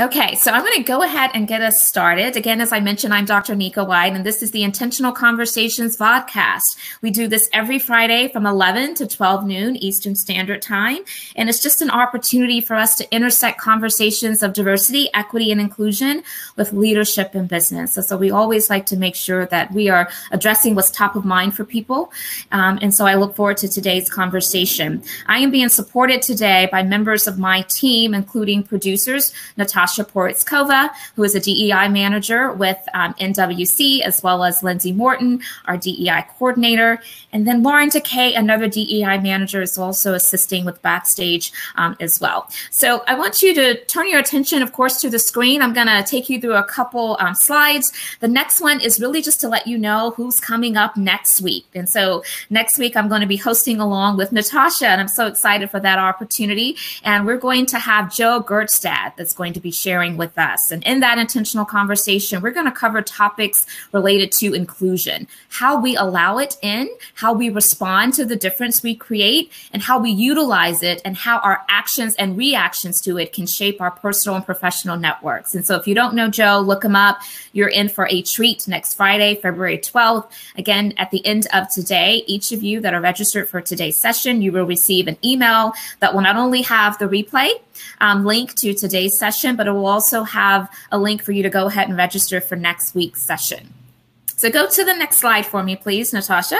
Okay, so I'm going to go ahead and get us started. Again, as I mentioned, I'm Dr. Nika White, and this is the Intentional Conversations podcast. We do this every Friday from 11 to 12 noon Eastern Standard Time, and it's just an opportunity for us to intersect conversations of diversity, equity, and inclusion with leadership and business. So we always like to make sure that we are addressing what's top of mind for people, and so I look forward to today's conversation. I am being supported today by members of my team, including producers Natasha Saporta-Kova, who is a DEI manager with NWC, as well as Lindsay Morton, our DEI coordinator, and then Lauren Dekay, another DEI manager, is also assisting with backstage as well. So I want you to turn your attention, of course, to the screen. I'm going to take you through a couple slides. The next one is really just to let you know who's coming up next week. And so next week, I'm going to be hosting along with Natasha, and I'm so excited for that opportunity. And we're going to have Joe Gertstad that's going to be sharing with us. And in that intentional conversation, we're going to cover topics related to inclusion, how we allow it in, how we respond to the difference we create, and how we utilize it, and how our actions and reactions to it can shape our personal and professional networks. And so if you don't know Joe, look him up. You're in for a treat next Friday, February 12th. Again, at the end of today, each of you that are registered for today's session, you will receive an email that will not only have the replay link to today's session, but it will also have a link for you to go ahead and register for next week's session. So go to the next slide for me, please, Natasha.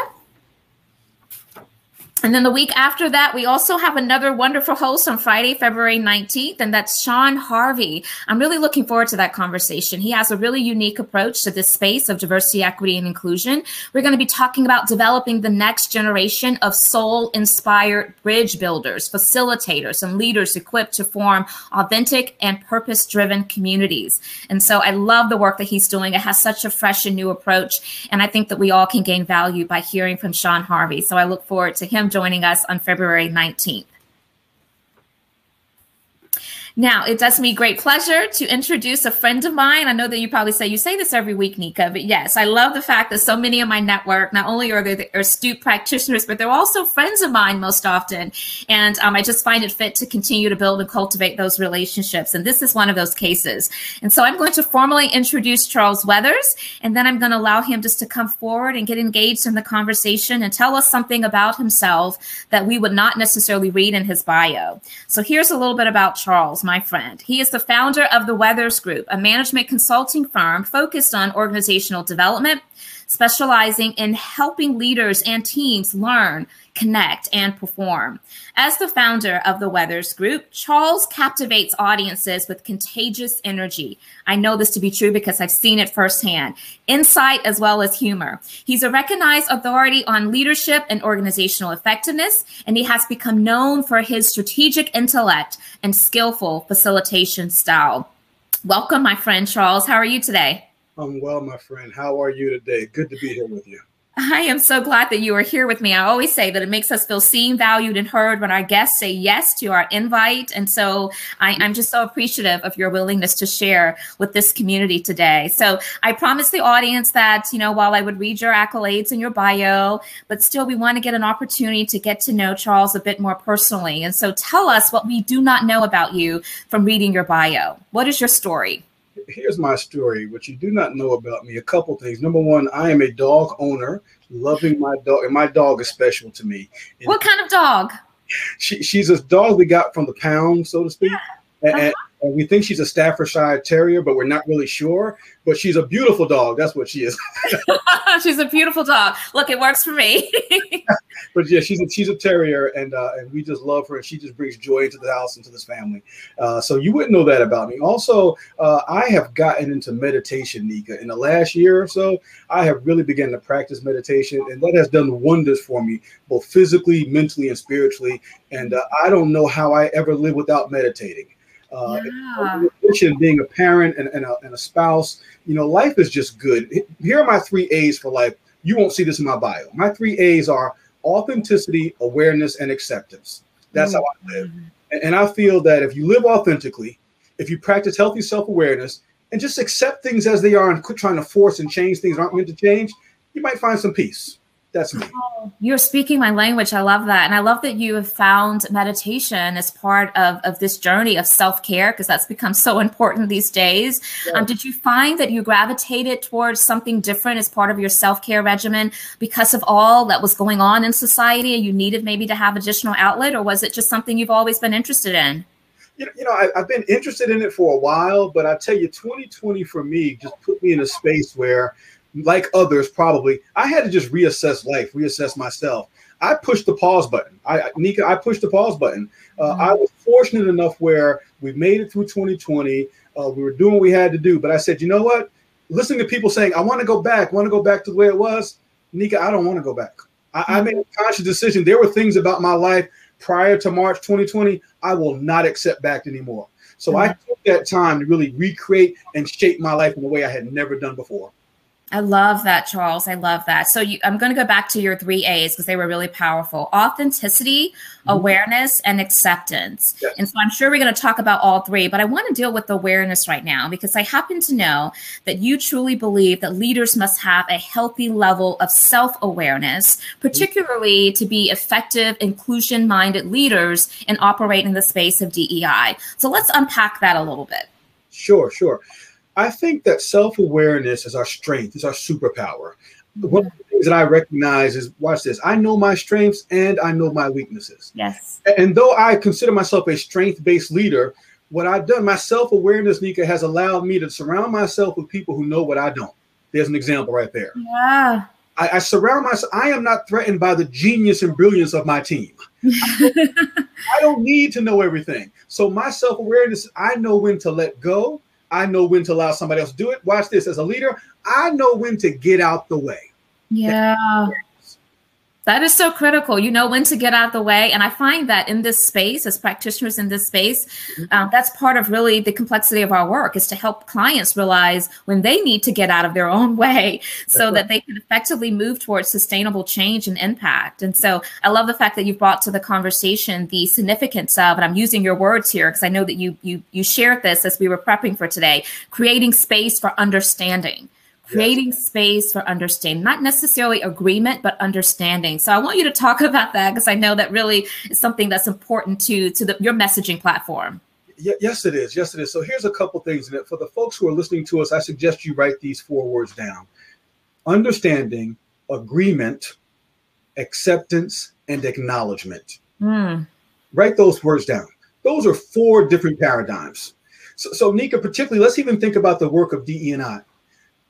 And then the week after that, we also have another wonderful host on Friday, February 19th, and that's Sean Harvey. I'm really looking forward to that conversation. He has a really unique approach to this space of diversity, equity, and inclusion. We're going to be talking about developing the next generation of soul-inspired bridge builders, facilitators, and leaders equipped to form authentic and purpose-driven communities. And so I love the work that he's doing. It has such a fresh and new approach, and I think that we all can gain value by hearing from Sean Harvey. So I look forward to him joining us on February 19th. Now, it does me great pleasure to introduce a friend of mine. I know that you probably say, you say this every week, Nika, but yes, I love the fact that so many of my network, not only are they astute practitioners, but they're also friends of mine most often. And I just find it fit to continue to build and cultivate those relationships. And this is one of those cases. And so I'm going to formally introduce Charles Weathers, and then I'm going to allow him just to come forward and get engaged in the conversation and tell us something about himself that we would not necessarily read in his bio. So here's a little bit about Charles, my friend. He is the founder of The Weathers Group, a management consulting firm focused on organizational development, specializing in helping leaders and teams learn, connect, and perform. As the founder of The Weathers Group, Charles captivates audiences with contagious energy. I know this to be true because I've seen it firsthand. Insight as well as humor. He's a recognized authority on leadership and organizational effectiveness, and he has become known for his strategic intellect and skillful facilitation style. Welcome, my friend Charles. How are you today? I'm well, my friend. How are you today? Good to be here with you. I am so glad that you are here with me. I always say that it makes us feel seen, valued, and heard when our guests say yes to our invite. And so I'm just so appreciative of your willingness to share with this community today. So I promised the audience that, you know, while I would read your accolades and your bio, but still we want to get an opportunity to get to know Charles a bit more personally. And so tell us what we do not know about you from reading your bio. What is your story? Here's my story. What you do not know about me, a couple things. Number one, I am a dog owner, loving my dog, and my dog is special to me. And what kind of dog? She's a dog we got from the pound, so to speak. Yeah. And we think she's a Staffordshire Terrier, but we're not really sure. But she's a beautiful dog. That's what she is. She's a beautiful dog. Look, it works for me. But yeah, she's a terrier, and we just love her, and she just brings joy into the house and to this family. So you wouldn't know that about me. Also, I have gotten into meditation, Nika. In the last year or so, I have really begun to practice meditation, and that has done wonders for me, both physically, mentally, and spiritually. And I don't know how I ever live without meditating. Yeah. In addition to being a parent and a spouse, you know, life is just good. Here are my 3 A's for life. You won't see this in my bio. My 3 A's are authenticity, awareness, and acceptance. That's how I live. And I feel that if you live authentically, if you practice healthy self-awareness and just accept things as they are and quit trying to force and change things that aren't meant to change, you might find some peace. That's me. Oh, you're speaking my language. I love that. And I love that you have found meditation as part of this journey of self-care, because that's become so important these days. Yeah. Did you find that you gravitated towards something different as part of your self-care regimen because of all that was going on in society and you needed maybe to have additional outlet, or was it just something you've always been interested in? You know, I've been interested in it for a while, but I tell you, 2020 for me just put me in a space where, like others probably, I had to just reassess life, reassess myself. I pushed the pause button. Nika, I pushed the pause button. I was fortunate enough where we made it through 2020. We were doing what we had to do, but I said, you know what? Listening to people saying, I want to go back to the way it was. Nika, I don't want to go back. I made a conscious decision. There were things about my life prior to March 2020, I will not accept back anymore. So I took that time to really recreate and shape my life in a way I had never done before. I love that, Charles. I love that. So I'm going to go back to your 3 A's because they were really powerful: authenticity, awareness, and acceptance. Yes. And so I'm sure we're going to talk about all three, but I want to deal with the awareness right now, because I happen to know that you truly believe that leaders must have a healthy level of self-awareness, particularly to be effective, inclusion-minded leaders and operate in the space of DEI. So let's unpack that a little bit. Sure, sure. I think that self-awareness is our strength, it's our superpower. One of the things that I recognize is, watch this, I know my strengths and I know my weaknesses. Yes. And though I consider myself a strength-based leader, what I've done, my self-awareness, Nika, has allowed me to surround myself with people who know what I don't. There's an example right there. Yeah. I surround myself. I am not threatened by the genius and brilliance of my team. I don't need to know everything. So my self-awareness, I know when to let go. I know when to allow somebody else to do it. Watch this. As a leader, I know when to get out the way. Yeah. That is so critical. You know when to get out the way. And I find that in this space, as practitioners in this space, that's part of really the complexity of our work, is to help clients realize when they need to get out of their own way so that they can effectively move towards sustainable change and impact. And so I love the fact that you've brought to the conversation the significance of, and I'm using your words here because I know that you shared this as we were prepping for today, creating space for understanding. Creating space for understanding, not necessarily agreement, but understanding. So I want you to talk about that, because I know that really is something that's important to your messaging platform. Yes, it is. Yes, it is. So here's a couple things. For the folks who are listening to us, I suggest you write these 4 words down: understanding, agreement, acceptance, and acknowledgement. Write those words down. Those are 4 different paradigms. So Nika, particularly, let's even think about the work of DE&I.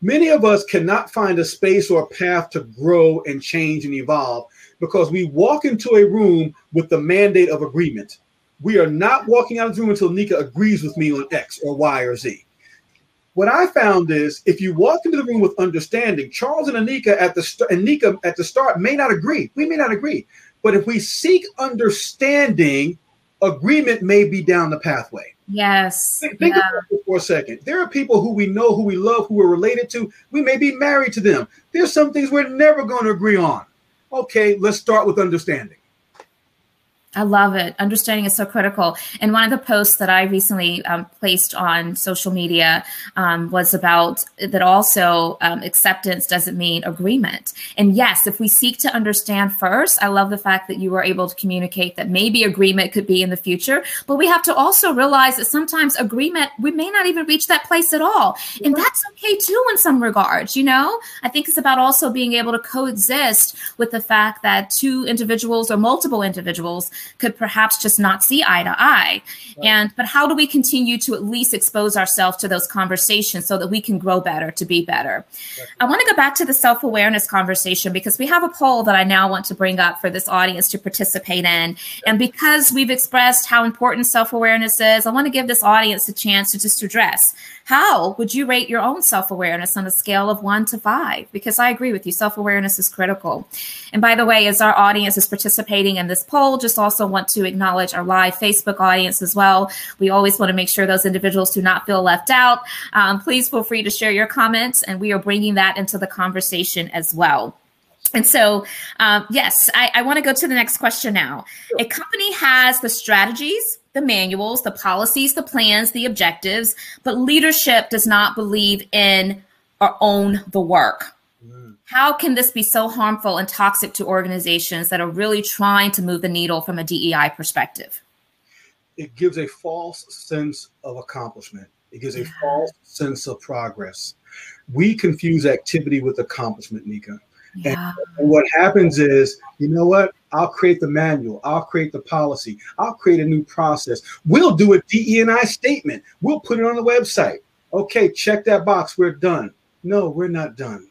Many of us cannot find a space or a path to grow and change and evolve because we walk into a room with the mandate of agreement. We are not walking out of the room until Nika agrees with me on X or Y or Z. What I found is, if you walk into the room with understanding, Charles and Nika at the start may not agree. We may not agree. But if we seek understanding, agreement may be down the pathway. Yes. Think about it for a second. There are people who we know, who we love, who we're related to. We may be married to them. There's some things we're never going to agree on. Okay, let's start with understanding. I love it. Understanding is so critical. And one of the posts that I recently placed on social media was about that also acceptance doesn't mean agreement. And yes, if we seek to understand first, I love the fact that you were able to communicate that maybe agreement could be in the future, but we have to also realize that sometimes agreement, we may not even reach that place at all. And that's okay too in some regards, you know? I think it's about also being able to coexist with the fact that two individuals or multiple individuals could perhaps just not see eye to eye. Right. But how do we continue to at least expose ourselves to those conversations so that we can grow better, to be better? Right. I want to go back to the self-awareness conversation, because we have a poll that I now want to bring up for this audience to participate in. And because we've expressed how important self-awareness is, I want to give this audience a chance to just address, how would you rate your own self-awareness on a scale of 1 to 5? Because I agree with you, self-awareness is critical. And by the way, as our audience is participating in this poll, just also want to acknowledge our live Facebook audience as well. We always want to make sure those individuals do not feel left out. Please feel free to share your comments, and we are bringing that into the conversation as well. And so, yes, I want to go to the next question now. Sure. A company has the strategies, the manuals, the policies, the plans, the objectives, but leadership does not believe in or own the work. How can this be so harmful and toxic to organizations that are really trying to move the needle from a DEI perspective? It gives a false sense of accomplishment. It gives a false sense of progress. We confuse activity with accomplishment, Nika. Yeah. And what happens is, you know what? I'll create the manual. I'll create the policy. I'll create a new process. We'll do a DE&I statement. We'll put it on the website. Okay, check that box. We're done. No, we're not done.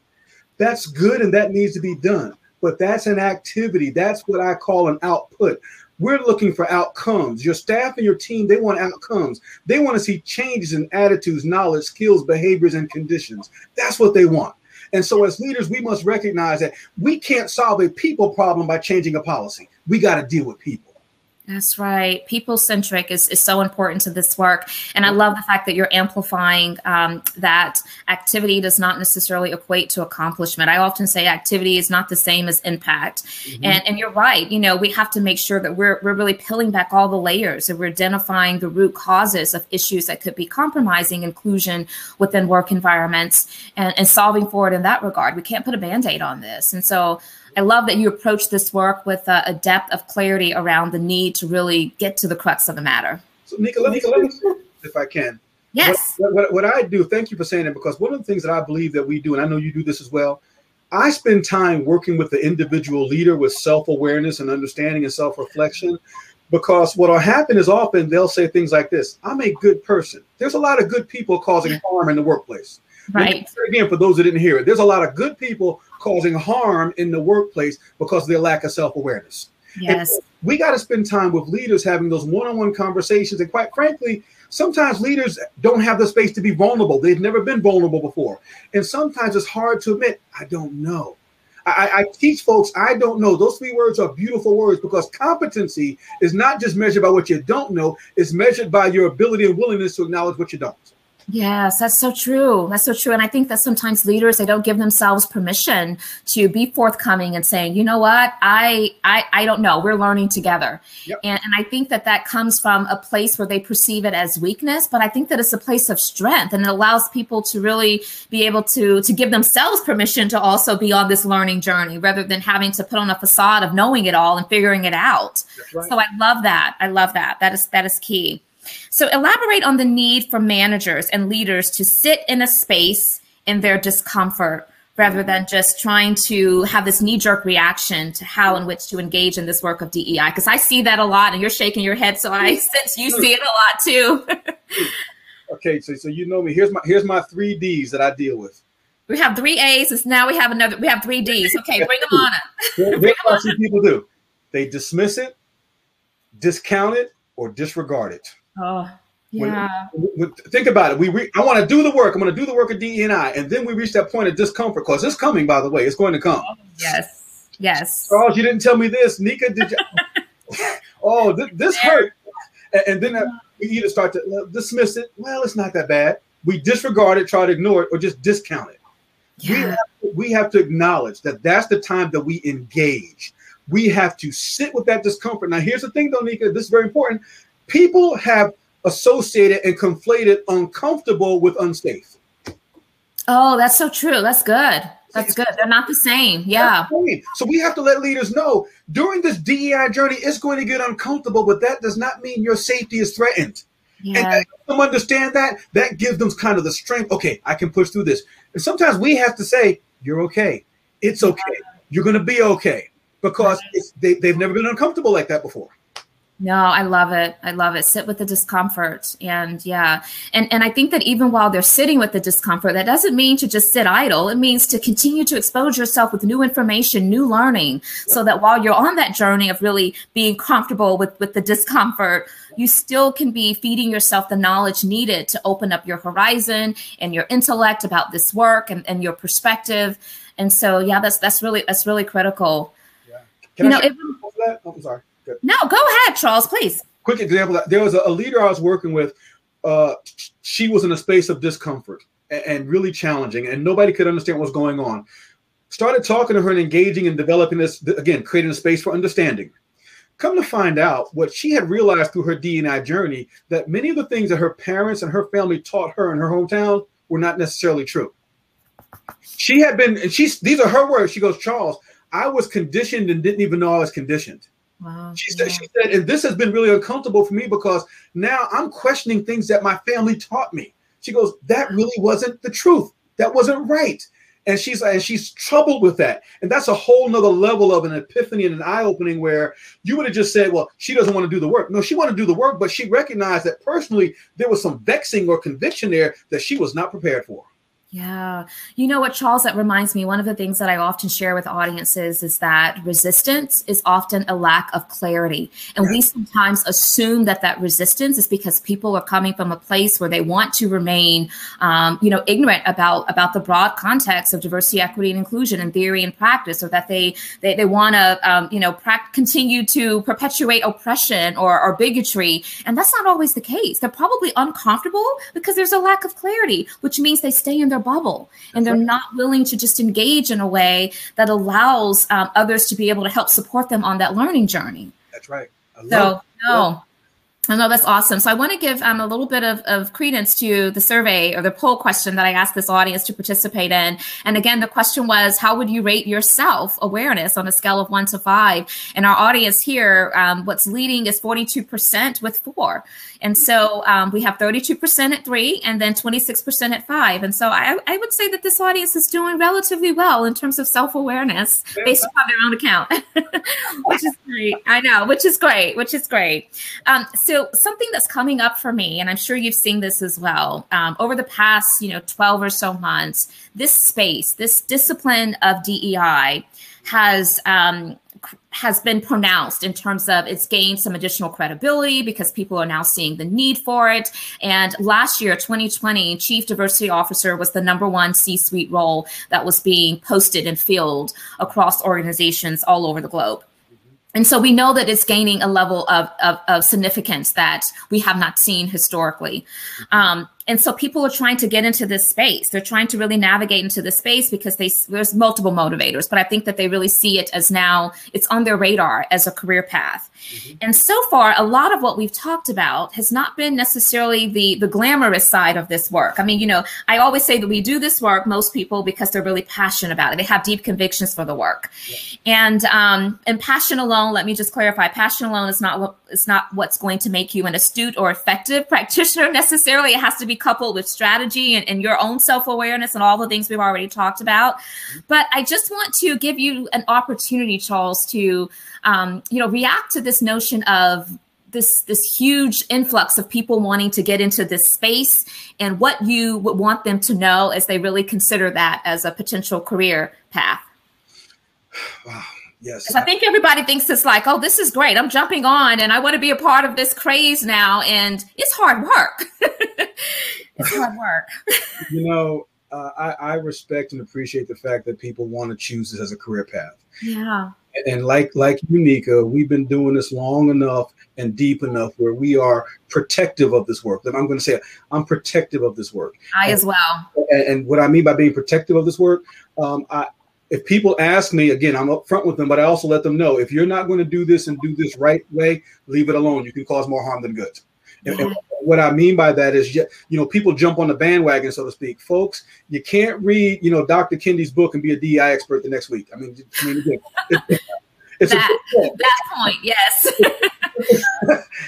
That's good and that needs to be done. But that's an activity. That's what I call an output. We're looking for outcomes. Your staff and your team, they want outcomes. They want to see changes in attitudes, knowledge, skills, behaviors, and conditions. That's what they want. And so as leaders, we must recognize that we can't solve a people problem by changing a policy. We got to deal with people. That's right. People-centric is so important to this work. And I love the fact that you're amplifying that activity does not necessarily equate to accomplishment. I often say activity is not the same as impact. Mm-hmm. And you're right. You know, we have to make sure that we're really peeling back all the layers and we're identifying the root causes of issues that could be compromising inclusion within work environments and solving for it in that regard. We can't put a Band-Aid on this. And so I love that you approach this work with a depth of clarity around the need to really get to the crux of the matter. So Nika, let me if I can. Yes. What I do, thank you for saying that, because one of the things that I believe that we do, and I know you do this as well, I spend time working with the individual leader with self-awareness and understanding and self-reflection, because what will happen is often they'll say things like this: I'm a good person. There's a lot of good people causing harm in the workplace. Right. Again, for those that didn't hear it, there's a lot of good people causing harm in the workplace because of their lack of self-awareness. Yes. And we got to spend time with leaders having those one-on-one conversations. And quite frankly, sometimes leaders don't have the space to be vulnerable. They've never been vulnerable before. And sometimes it's hard to admit, I don't know. I teach folks, I don't know. Those three words are beautiful words, because competency is not just measured by what you don't know. It's measured by your ability and willingness to acknowledge what you don't. Yes, that's so true. That's so true. And I think that sometimes leaders, they don't give themselves permission to be forthcoming and saying, you know what, I don't know. We're learning together. Yep. And I think that that comes from a place where they perceive it as weakness. But I think that it's a place of strength, and it allows people to really be able to give themselves permission to also be on this learning journey, rather than having to put on a facade of knowing it all and figuring it out. Right. So I love that. I love that. That is key. So elaborate on the need for managers and leaders to sit in a space in their discomfort, rather than just trying to have this knee-jerk reaction to how in which to engage in this work of DEI. Because I see that a lot, and you're shaking your head, so I sense you see it a lot too. Okay, so you know me. Here's my 3 Ds that I deal with. We have 3 A's, and now we have 3 Ds. Okay, bring them on up. What I see people do? They dismiss it, discount it, or disregard it. Oh, yeah. When, think about it. I want to do the work. I'm going to do the work of DE&I. And then we reach that point of discomfort, because it's coming, by the way. It's going to come. Oh, yes. Yes. Charles, you didn't tell me this. Nika, did you? Oh, this hurt. And then we either start to dismiss it. Well, it's not that bad. We disregard it, try to ignore it, or just discount it. Yeah. We have to acknowledge that that's the time that we engage. We have to sit with that discomfort. Now, here's the thing, though, Nika. This is very important. People have associated and conflated uncomfortable with unsafe. Oh, that's so true. That's good. That's good. They're not the same. Yeah. So we have to let leaders know during this DEI journey, it's going to get uncomfortable, but that does not mean your safety is threatened. Yeah. And them understand that gives them kind of the strength. Okay, I can push through this. And sometimes we have to say, you're okay. It's okay. You're going to be okay, because they've never been uncomfortable like that before. No, I love it. I love it. Sit with the discomfort. And yeah. And I think that even while they're sitting with the discomfort, that doesn't mean to just sit idle. It means to continue to expose yourself with new information, new learning, so that while you're on that journey of really being comfortable with the discomfort, you still can be feeding yourself the knowledge needed to open up your horizon and your intellect about this work and your perspective. And so, yeah, that's really critical. Yeah. I'm sorry. No, go ahead, Charles, please. Quick example. There was a leader I was working with. She was in a space of discomfort and really challenging, and nobody could understand what was going on. Started talking to her and engaging and developing this, again, creating a space for understanding. Come to find out, what she had realized through her DE&I journey, that many of the things that her parents and her family taught her in her hometown were not necessarily true. She had been, and she's, these are her words. She goes, Charles, I was conditioned and didn't even know I was conditioned. Wow. She said, and this has been really uncomfortable for me because now I'm questioning things that my family taught me. She goes, that really wasn't the truth. That wasn't right. And she's troubled with that. And that's a whole nother level of an epiphany and an eye-opening where you would have just said, well, she doesn't want to do the work. No, she wanted to do the work, but she recognized that personally there was some vexing or conviction there that she was not prepared for. Yeah. You know what, Charles, that reminds me, one of the things that I often share with audiences is that resistance is often a lack of clarity. And we sometimes assume that that resistance is because people are coming from a place where they want to remain, ignorant about the broad context of diversity, equity, and inclusion in theory and practice, or that they want to, continue to perpetuate oppression or bigotry. And that's not always the case. They're probably uncomfortable because there's a lack of clarity, which means they stay in their bubble and they're not willing to just engage in a way that allows others to be able to help support them on that learning journey. That's right. I know that's awesome. So I want to give a little bit of credence to the survey or the poll question that I asked this audience to participate in. And again, the question was, how would you rate your self-awareness on a scale of 1 to 5? And our audience here, what's leading is 42% with 4. And so we have 32% at 3 and then 26% at 5. And so I would say that this audience is doing relatively well in terms of self-awareness based upon their own account, which is great. I know, which is great. So something that's coming up for me, and I'm sure you've seen this as well, over the past 12 or so months, this space, this discipline of DEI has been pronounced in terms of it's gained some additional credibility because people are now seeing the need for it. And last year, 2020, Chief Diversity Officer was the #1 C-suite role that was being posted and filled across organizations all over the globe. And so we know that it's gaining a level of significance that we have not seen historically. And so people are trying to get into this space. They're trying to really navigate into this space because there's multiple motivators, but I think that they really see it as now it's on their radar as a career path. Mm-hmm. And so far, a lot of what we've talked about has not been necessarily the glamorous side of this work. I mean, I always say that we do this work, most people, because they're really passionate about it. They have deep convictions for the work. Yeah. And passion alone, let me just clarify, passion alone is not what's going to make you an astute or effective practitioner necessarily. It has to be coupled with strategy and your own self-awareness and all the things we've already talked about. But I just want to give you an opportunity, Charles, to react to this notion of this huge influx of people wanting to get into this space and what you would want them to know as they really consider that as a potential career path. Wow. Yes. I think everybody thinks it's like, oh, this is great. I'm jumping on and I want to be a part of this craze now. And it's hard work. It's hard work. I respect and appreciate the fact that people want to choose this as a career path. Yeah. And like you, Nika, we've been doing this long enough and deep enough where we are protective of this work. That I'm going to say, I'm protective of this work. As well. And what I mean by being protective of this work, if people ask me, again, I'm upfront with them, but I also let them know, if you're not going to do this and do this right way, leave it alone. You can cause more harm than good. Yeah. And what I mean by that is, people jump on the bandwagon, so to speak. Folks, you can't read, Dr. Kendi's book and be a DEI expert the next week. Again, it's that point, yes.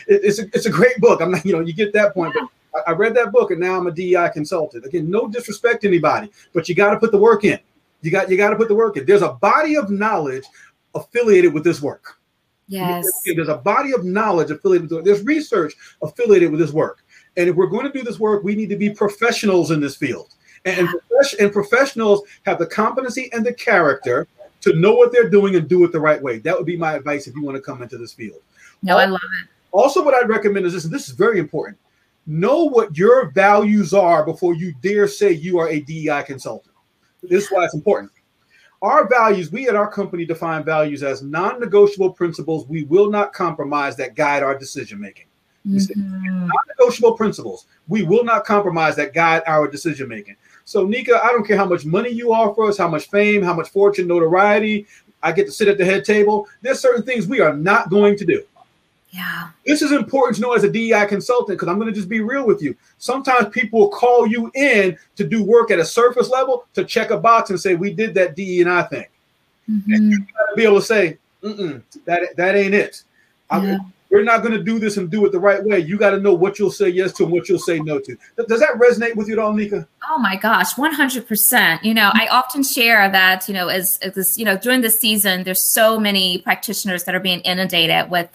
It's a great book. I'm not, you get that point. Yeah. But I read that book and now I'm a DEI consultant. Again, no disrespect to anybody, but you got to put the work in. You got to put the work in. There's a body of knowledge affiliated with this work. Yes. There's a body of knowledge affiliated with it. There's research affiliated with this work. And if we're going to do this work, we need to be professionals in this field. And professionals have the competency and the character to know what they're doing and do it the right way. That would be my advice if you want to come into this field. No, I love it. Also, what I'd recommend is this, and this is very important. Know what your values are before you dare say you are a DEI consultant. This is why it's important. Our values, we at our company define values as non-negotiable principles we will not compromise that guide our decision-making. Mm-hmm. Non-negotiable principles we will not compromise that guide our decision-making. So, Nika, I don't care how much money you offer us, how much fame, how much fortune, notoriety, I get to sit at the head table. There's certain things we are not going to do. Yeah. This is important to know as a DEI consultant, because I'm going to just be real with you. Sometimes people will call you in to do work at a surface level to check a box and say, we did that DE&I thing. Mm-hmm. And you got to be able to say, that ain't it. We're not going to do this and do it the right way. You got to know what you'll say yes to and what you'll say no to. Does that resonate with you at all, Nika? Oh, my gosh, 100%. You know, I often share that, you know, as during this season, there's so many practitioners that are being inundated with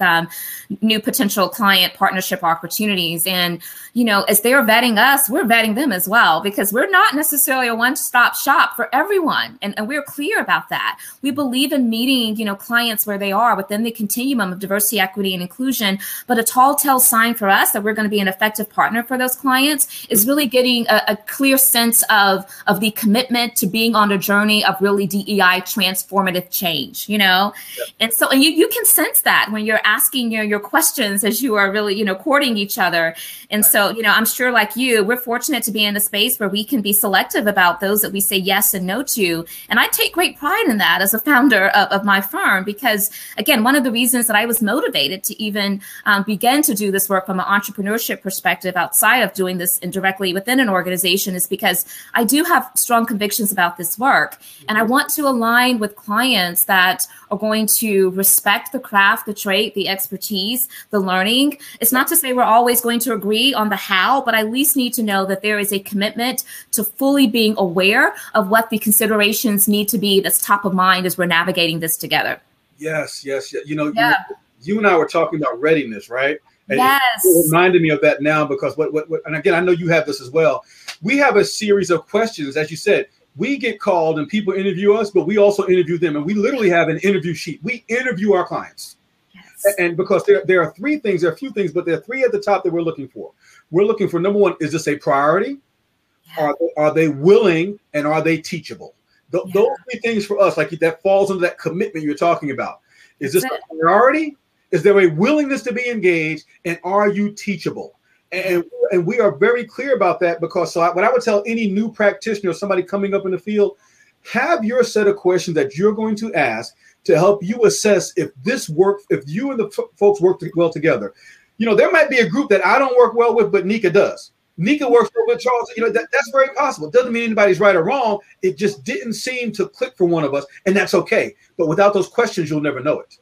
new potential client partnership opportunities. And, you know, as they're vetting us, we're vetting them as well, because we're not necessarily a one-stop shop for everyone. And we're clear about that. We believe in meeting, you know, clients where they are within the continuum of diversity, equity, and inclusion. But a tall tale sign for us that we're going to be an effective partner for those clients is really getting a clear sense of the commitment to being on a journey of really DEI transformative change, you know? Yep. And you can sense that when you're asking your questions as you are really, you know, courting each other. And so, you know, I'm sure like you, we're fortunate to be in a space where we can be selective about those that we say yes and no to. And I take great pride in that as a founder of my firm, because again, one of the reasons that I was motivated to even begin to do this work from an entrepreneurship perspective outside of doing this indirectly within an organization is because I do have strong convictions about this work. And I want to align with clients that are going to respect the craft, the trait, the expertise, the learning. It's not to say we're always going to agree on the how, but I at least need to know that there is a commitment to fully being aware of what the considerations need to be that's top of mind as we're navigating this together. Yes. You know, yeah. You and I were talking about readiness, right? And yes. It reminded me of that now because what, and again, I know you have this as well. We have a series of questions. As you said, we get called and people interview us, but we also interview them. And we literally have an interview sheet. We interview our clients. Yes. And because there are three things, there are a few things, but there are three at the top that we're looking for. We're looking for, number one, is this a priority? Yeah. Are they willing? And are they teachable? Those three things for us, like that falls under that commitment you're talking about. Is this a priority? Is there a willingness to be engaged, and are you teachable? And we are very clear about that, because what I would tell any new practitioner or somebody coming up in the field, have your set of questions that you're going to ask to help you assess if this work, if you and the folks work well together. You know, there might be a group that I don't work well with, but Nika does. Nika works well with Charles. You know, that's very possible. It doesn't mean anybody's right or wrong. It just didn't seem to click for one of us, and that's okay. But without those questions, you'll never know it.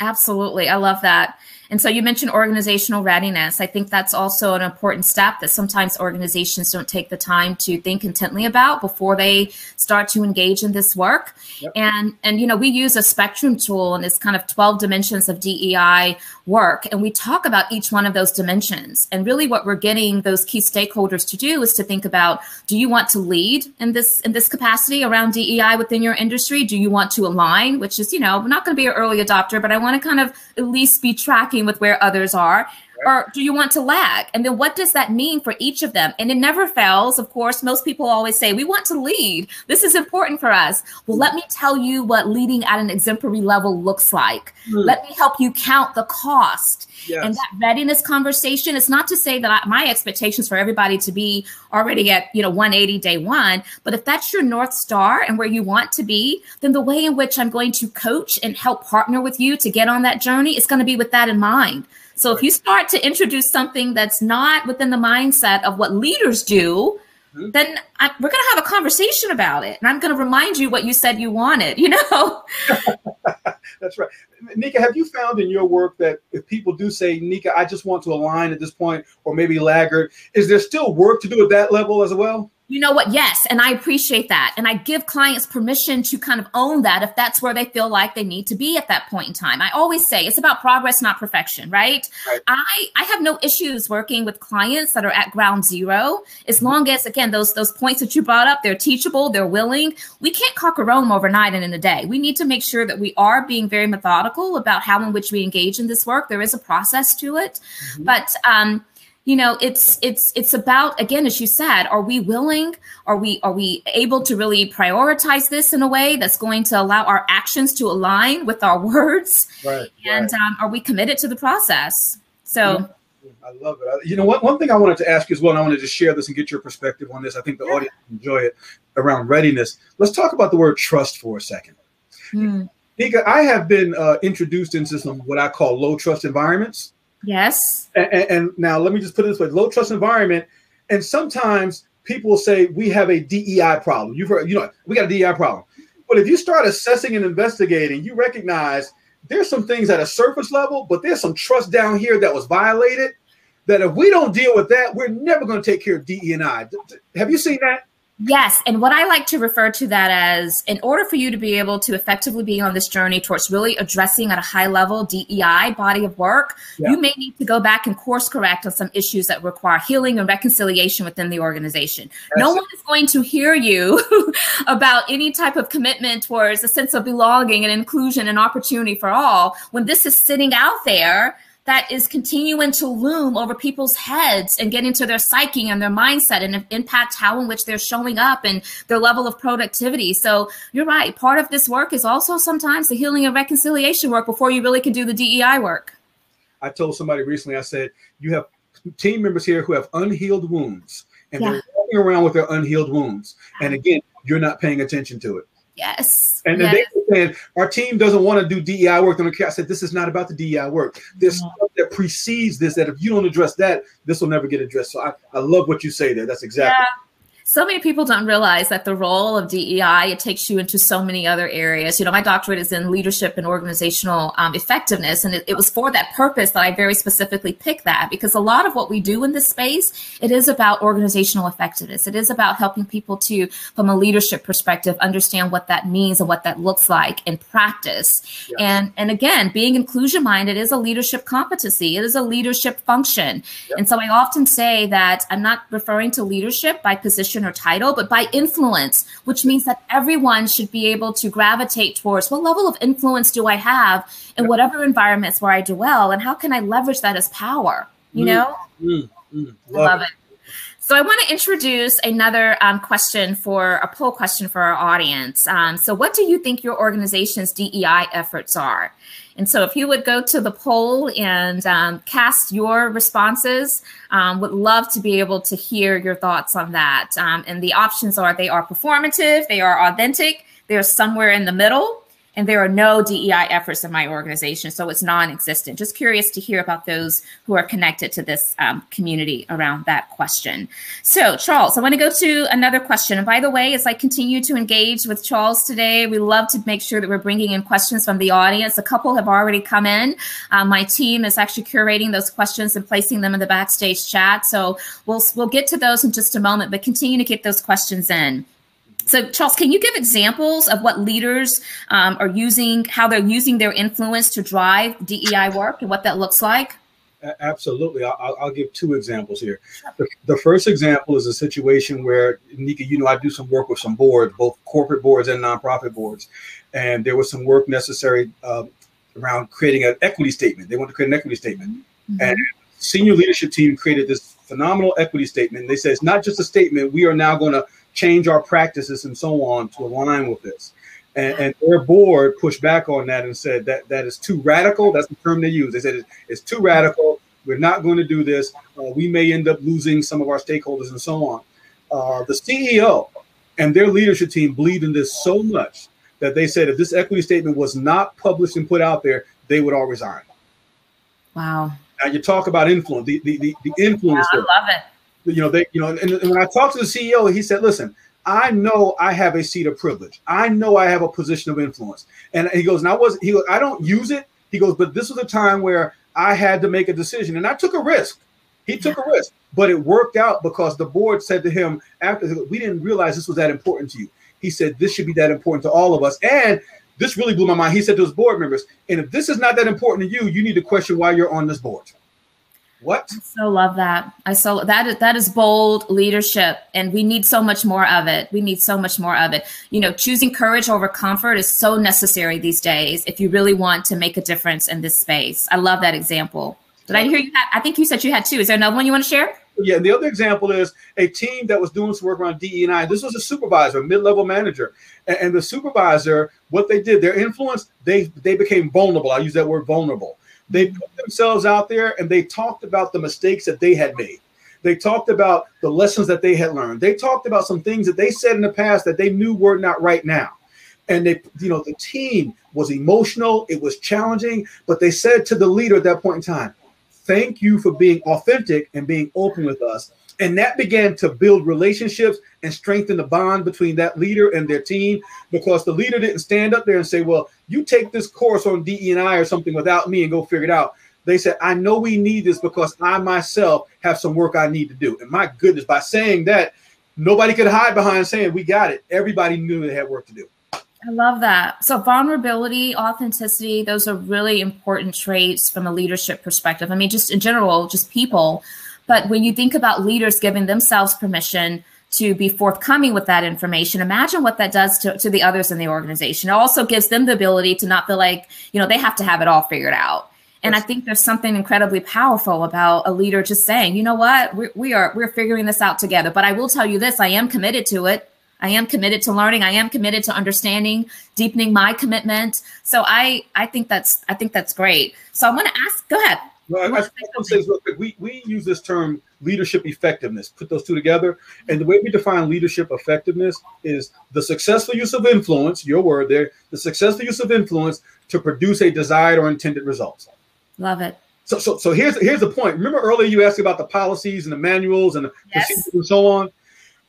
Absolutely. I love that. And so you mentioned organizational readiness. I think that's also an important step that sometimes organizations don't take the time to think intently about before they start to engage in this work. Yep. And you know, we use a spectrum tool in this kind of 12 dimensions of DEI work. And we talk about each one of those dimensions. And really what we're getting those key stakeholders to do is to think about, do you want to lead in this capacity around DEI within your industry? Do you want to align, which is, you know, I'm not going to be an early adopter, but I want to kind of at least be tracking with where others are, or do you want to lag? And then what does that mean for each of them? And it never fails. Of course, most people always say, we want to lead. This is important for us. Well, let me tell you what leading at an exemplary level looks like. Let me help you count the cost. Yes. And that readiness conversation, it's not to say that my expectations for everybody to be already at, you know, 180 day one, but if that's your North Star and where you want to be, then the way in which I'm going to coach and help partner with you to get on that journey is going to be with that in mind. So if you start to introduce something that's not within the mindset of what leaders do, then we're going to have a conversation about it. And I'm going to remind you what you said you wanted, you know? That's right. Nika, have you found in your work that if people do say, Nika, I just want to align at this point, or maybe laggard, is there still work to do at that level as well? You know what? Yes. And I appreciate that. And I give clients permission to kind of own that if that's where they feel like they need to be at that point in time. I always say it's about progress, not perfection, right? I have no issues working with clients that are at ground zero. As long as, again, those points that you brought up, they're teachable, they're willing. We can't cock a roam overnight and in a day. We need to make sure that we are being very methodical about how in which we engage in this work. There is a process to it. Mm-hmm. But, you know, it's about, again, as you said, are we willing? Are we able to really prioritize this in a way that's going to allow our actions to align with our words? Right. Are we committed to the process? So I love it. You know, one thing I wanted to ask you as well, and I wanted to share this and get your perspective on this. I think the audience will enjoy it around readiness. Let's talk about the word trust for a second. Nika, I have been introduced into some what I call low trust environments. Yes. And now let me just put it this way, low trust environment. And sometimes people will say, we have a DEI problem. You've heard, you know, we got a DEI problem. But if you start assessing and investigating, you recognize there's some things at a surface level, but there's some trust down here that was violated, that if we don't deal with that, we're never going to take care of DE&I. Have you seen that? Yes. And what I like to refer to that as, in order for you to be able to effectively be on this journey towards really addressing at a high level DEI body of work, you may need to go back and course correct on some issues that require healing and reconciliation within the organization. No one is going to hear you about any type of commitment towards a sense of belonging and inclusion and opportunity for all when this is sitting out there that is continuing to loom over people's heads and get into their psyche and their mindset and impact how in which they're showing up and their level of productivity. So you're right. Part of this work is also sometimes the healing and reconciliation work before you really can do the DEI work. I told somebody recently, I said, you have team members here who have unhealed wounds and they're walking around with their unhealed wounds. And again, you're not paying attention to it. Yes. And then they said, our team doesn't want to do DEI work. I said, this is not about the DEI work. There's stuff that precedes this, that if you don't address that, this will never get addressed. So I love what you say there. That's exactly. So many people don't realize that the role of DEI, it takes you into so many other areas. You know, my doctorate is in leadership and organizational effectiveness. And it was for that purpose that I very specifically picked that, because a lot of what we do in this space, it is about organizational effectiveness. It is about helping people to, from a leadership perspective, understand what that means and what that looks like in practice. And again, being inclusion minded is a leadership competency. It is a leadership function. And so I often say that I'm not referring to leadership by position or title, but by influence, which means that everyone should be able to gravitate towards what level of influence do I have in whatever environments where I do well, and how can I leverage that as power, you know? I love it. So I want to introduce another question for a poll question for our audience. So what do you think your organization's DEI efforts are? And so if you would go to the poll and cast your responses, would love to be able to hear your thoughts on that. And the options are, they are performative, they are authentic, they are somewhere in the middle, and there are no DEI efforts in my organization, so it's non-existent. Just curious to hear about those who are connected to this community around that question. So Charles, I want to go to another question. And by the way, as I continue to engage with Charles today, we love to make sure that we're bringing in questions from the audience. A couple have already come in. My team is actually curating those questions and placing them in the backstage chat. So we'll get to those in just a moment, but continue to get those questions in. So Charles, can you give examples of what leaders are using, how they're using their influence to drive DEI work and what that looks like? Absolutely. I'll give two examples here. The first example is a situation where, Nika, you know, I do some work with some boards, both corporate boards and nonprofit boards. And there was some work necessary around creating an equity statement. They want to create an equity statement. And senior leadership team created this phenomenal equity statement. They said, it's not just a statement. We are now going to change our practices and so on to align with this. And their board pushed back on that and said that that is too radical. That's the term they use. They said it's too radical. We're not going to do this. We may end up losing some of our stakeholders and so on. The CEO and their leadership team believed in this so much that they said if this equity statement was not published and put out there, they would all resign. Wow. Now you talk about influence, the influence. Wow, I love it. You know, they, you know, and when I talked to the CEO, he said, listen, I know I have a seat of privilege. I know I have a position of influence. And he goes, and I wasn't, he goes, I don't use it. He goes, but this was a time where I had to make a decision and I took a risk. He took a risk, but it worked out because the board said to him after, we didn't realize this was that important to you. He said, this should be that important to all of us. And this really blew my mind. He said to his board members, and if this is not that important to you, you need to question why you're on this board. What? I so love that. I so that is bold leadership, and we need so much more of it. We need so much more of it. You know, choosing courage over comfort is so necessary these days if you really want to make a difference in this space. I love that example. Did I hear you? I think you said you had two. Is there another one you want to share? Yeah. The other example is a team that was doing some work around DE&I. This was a supervisor, a mid-level manager, and the supervisor, what they did, their influence, they became vulnerable. I use that word vulnerable. They put themselves out there and they talked about the mistakes that they had made. They talked about the lessons that they had learned. They talked about some things that they said in the past that they knew were not right now. And they, you know, the team was emotional. It was challenging. But they said to the leader at that point in time, thank you for being authentic and being open with us. And that began to build relationships and strengthen the bond between that leader and their team, because the leader didn't stand up there and say, well, you take this course on DE&I or something without me and go figure it out. They said, I know we need this because I myself have some work I need to do. And my goodness, by saying that, nobody could hide behind saying we got it. Everybody knew they had work to do. I love that. So vulnerability, authenticity, those are really important traits from a leadership perspective. I mean, just in general, just people. But when you think about leaders giving themselves permission to be forthcoming with that information, imagine what that does to the others in the organization. It also gives them the ability to not feel like, you know, they have to have it all figured out. And I think there's something incredibly powerful about a leader just saying, you know what, we're figuring this out together. But I will tell you this, I am committed to it. I am committed to learning. I am committed to understanding, deepening my commitment. So I think that's great. So I'm going to ask, go ahead. Well, we use this term leadership effectiveness, put those two together. And the way we define leadership effectiveness is the successful use of influence, your word there, the successful use of influence to produce a desired or intended result. Love it. So here's the point. Remember earlier you asked about the policies and the manuals and the procedures and so on.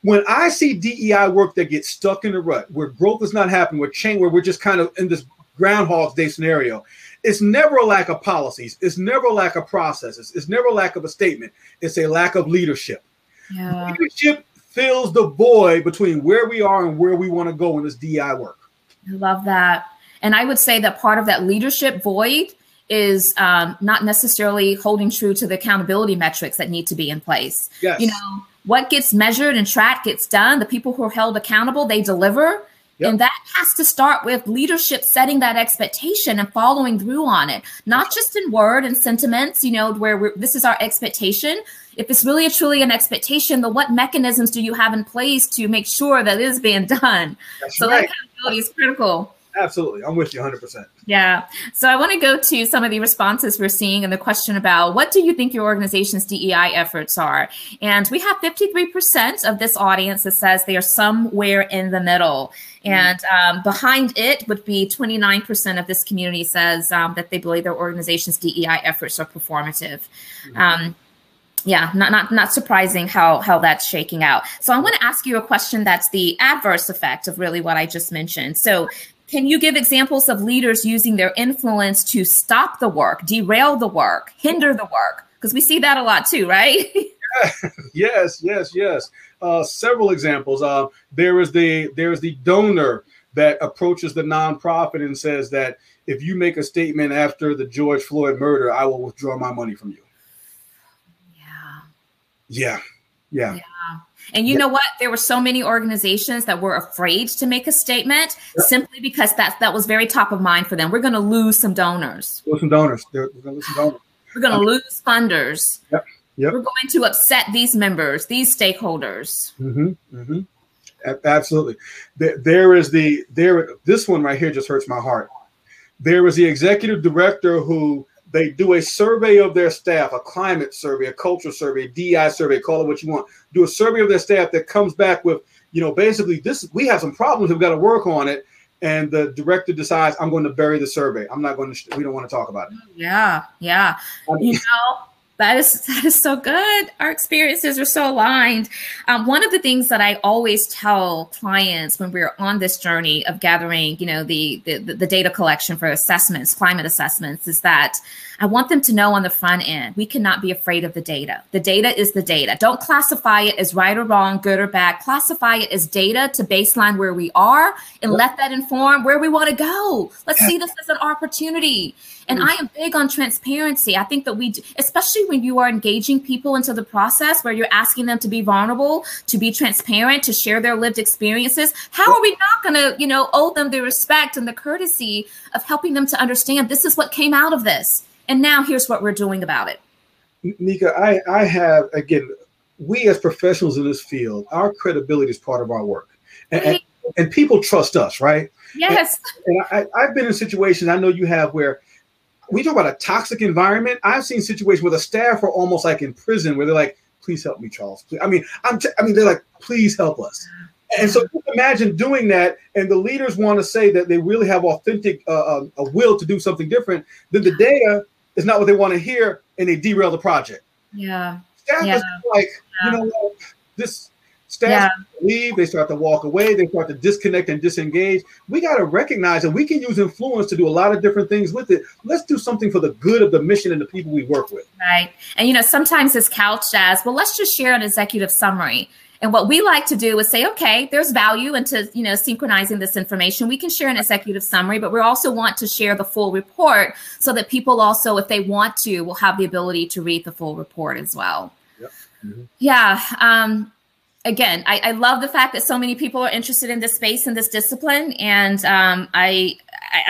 When I see DEI work that gets stuck in the rut, where growth is not happening, where we're just kind of in this Groundhog Day scenario, it's never a lack of policies. It's never a lack of processes. It's never a lack of a statement. It's a lack of leadership. Yeah. Leadership fills the void between where we are and where we want to go in this DEI work. I love that. And I would say that part of that leadership void is not necessarily holding true to the accountability metrics that need to be in place. Yes. You know, what gets measured and tracked gets done. The people who are held accountable, they deliver. Yep. And that has to start with leadership setting that expectation and following through on it, not just in word and sentiments, you know, where this is our expectation. If it's really truly an expectation, then what mechanisms do you have in place to make sure that it is being done? That's so right. That accountability is critical. Absolutely. I'm with you 100%. Yeah. So I want to go to some of the responses we're seeing and the question about what do you think your organization's DEI efforts are? And we have 53% of this audience that says they are somewhere in the middle. And behind it would be 29% of this community says that they believe their organization's DEI efforts are performative. Mm-hmm. Yeah, not surprising how that's shaking out. So I want to ask you a question that's the adverse effect of really what I just mentioned. So can you give examples of leaders using their influence to stop the work, derail the work, hinder the work? Because we see that a lot too, right? Yes. Several examples. There is the donor that approaches the nonprofit and says that if you make a statement after the George Floyd murder, I will withdraw my money from you. Yeah. And you know what? There were so many organizations that were afraid to make a statement simply because that was very top of mind for them. We're going to lose some donors. We're going to lose funders. Yep. We're going to upset these members, these stakeholders. Absolutely. There is this one right here just hurts my heart. There is the executive director who they do a survey of their staff, a climate survey, a culture survey, a DEI survey, call it what you want. Do a survey of their staff that comes back with, you know, basically this, we have some problems, we've got to work on it. And the director decides, I'm going to bury the survey. I'm not going to, we don't want to talk about it. Yeah. You know, that is so good. Our experiences are so aligned. One of the things that I always tell clients when we're on this journey of gathering, you know, the data collection for assessments, climate assessments, is that I want them to know on the front end, we cannot be afraid of the data. The data is the data. Don't classify it as right or wrong, good or bad. Classify it as data to baseline where we are and let that inform where we want to go. Let's see this as an opportunity. And I am big on transparency. I think that we, especially when you are engaging people into the process where you're asking them to be vulnerable, to be transparent, to share their lived experiences, how are we not going to, you know, owe them the respect and the courtesy of helping them to understand this is what came out of this? And now here's what we're doing about it. Nika, I have, again, we as professionals in this field, our credibility is part of our work. And people trust us, right? Yes. And I've been in situations, I know you have, where we talk about a toxic environment. I've seen situations where the staff are almost like in prison, where they're like, please help me, Charles. Please. I mean, they're like, please help us. And so just imagine doing that, and the leaders want to say that they really have authentic a will to do something different. Then the data is not what they want to hear, and they derail the project. Yeah. Staff is like, you know, this staff leave, they start to walk away, they start to disconnect and disengage. We got to recognize that we can use influence to do a lot of different things with it. Let's do something for the good of the mission and the people we work with. Right. And, you know, sometimes it's couched as, well, let's just share an executive summary. And what we like to do is say, okay, there's value into, you know, synchronizing this information. We can share an executive summary, but we also want to share the full report so that people also, if they want to, will have the ability to read the full report as well. Yep. Mm-hmm. Yeah. Again, I love the fact that so many people are interested in this space and this discipline. And I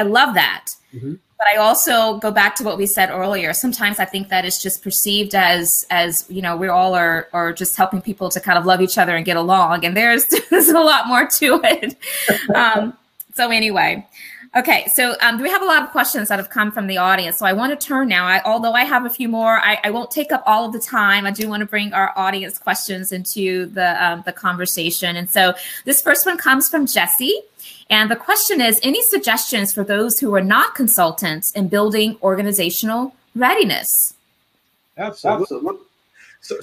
love that. Mm-hmm. But I also go back to what we said earlier. Sometimes I think that it's just perceived as you know, we all are just helping people to kind of love each other and get along. And there's a lot more to it. So anyway, okay. So we have a lot of questions that have come from the audience. So I want to turn now. Although I have a few more, I won't take up all of the time. I do want to bring our audience questions into the conversation. And so this first one comes from Jesse. And the question is, any suggestions for those who are not consultants in building organizational readiness? Absolutely. So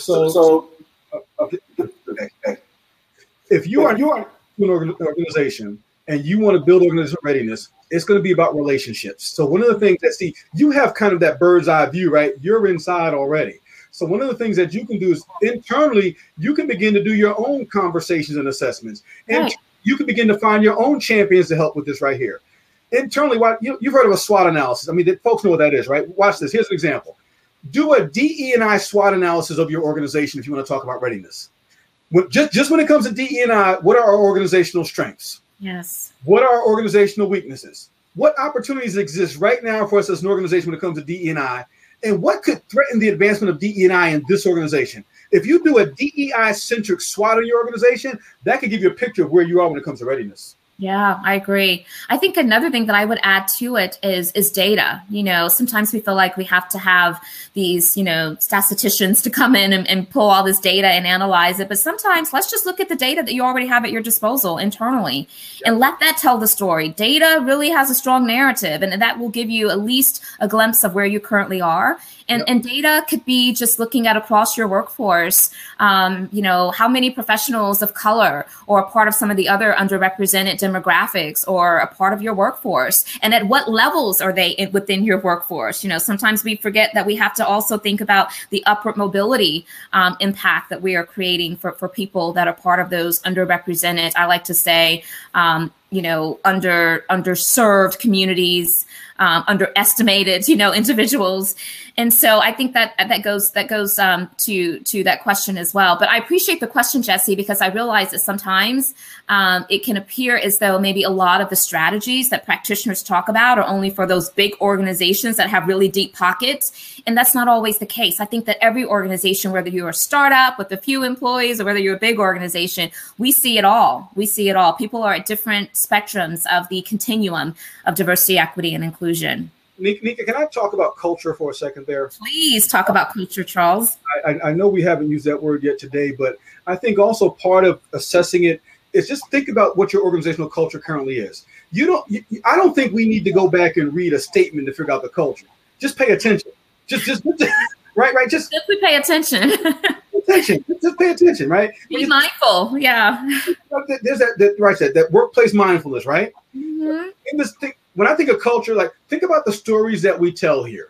if you are an organization and you want to build organizational readiness, it's going to be about relationships. So one of the things that, see, you have kind of that bird's eye view, right? You're inside already. So one of the things that you can do is internally, you can begin to do your own conversations and assessments. And right. You can begin to find your own champions to help with this right here. Internally, you've heard of a SWOT analysis. I mean, folks know what that is, right? Watch this. Here's an example. Do a DE&I SWOT analysis of your organization if you want to talk about readiness. Just when it comes to DE&I, what are our organizational strengths? Yes. What are our organizational weaknesses? What opportunities exist right now for us as an organization when it comes to DE&I? And what could threaten the advancement of DE&I in this organization? If you do a DEI-centric SWOT in your organization, that could give you a picture of where you are when it comes to readiness. Yeah, I agree. I think another thing that I would add to it is data. You know, sometimes we feel like we have to have these, you know, statisticians to come in and pull all this data and analyze it. But sometimes let's just look at the data that you already have at your disposal internally and let that tell the story. Data really has a strong narrative, and that will give you at least a glimpse of where you currently are. And data could be just looking at across your workforce, you know, how many professionals of color or a part of some of the other underrepresented demographics or a part of your workforce, and at what levels are they within your workforce? You know, sometimes we forget that we have to also think about the upward mobility impact that we are creating for people that are part of those underrepresented, I like to say, you know, underserved communities, underestimated, you know, individuals. And so I think that goes to that question as well. But I appreciate the question, Jesse, because I realize that sometimes it can appear as though maybe a lot of the strategies that practitioners talk about are only for those big organizations that have really deep pockets. And that's not always the case. I think that every organization, whether you're a startup with a few employees or whether you're a big organization, we see it all. We see it all. People are at different spectrums of the continuum of diversity, equity, and inclusion. Nika, can I talk about culture for a second there? Please talk about culture, Charles. I know we haven't used that word yet today, but I think also part of assessing it is just think about what your organizational culture currently is. I don't think we need to go back and read a statement to figure out the culture. Just pay attention. Right. Just simply pay attention. Just pay attention, right? Be mindful, yeah. There's that workplace mindfulness, right? Mm-hmm. When I think of culture, like think about the stories that we tell here.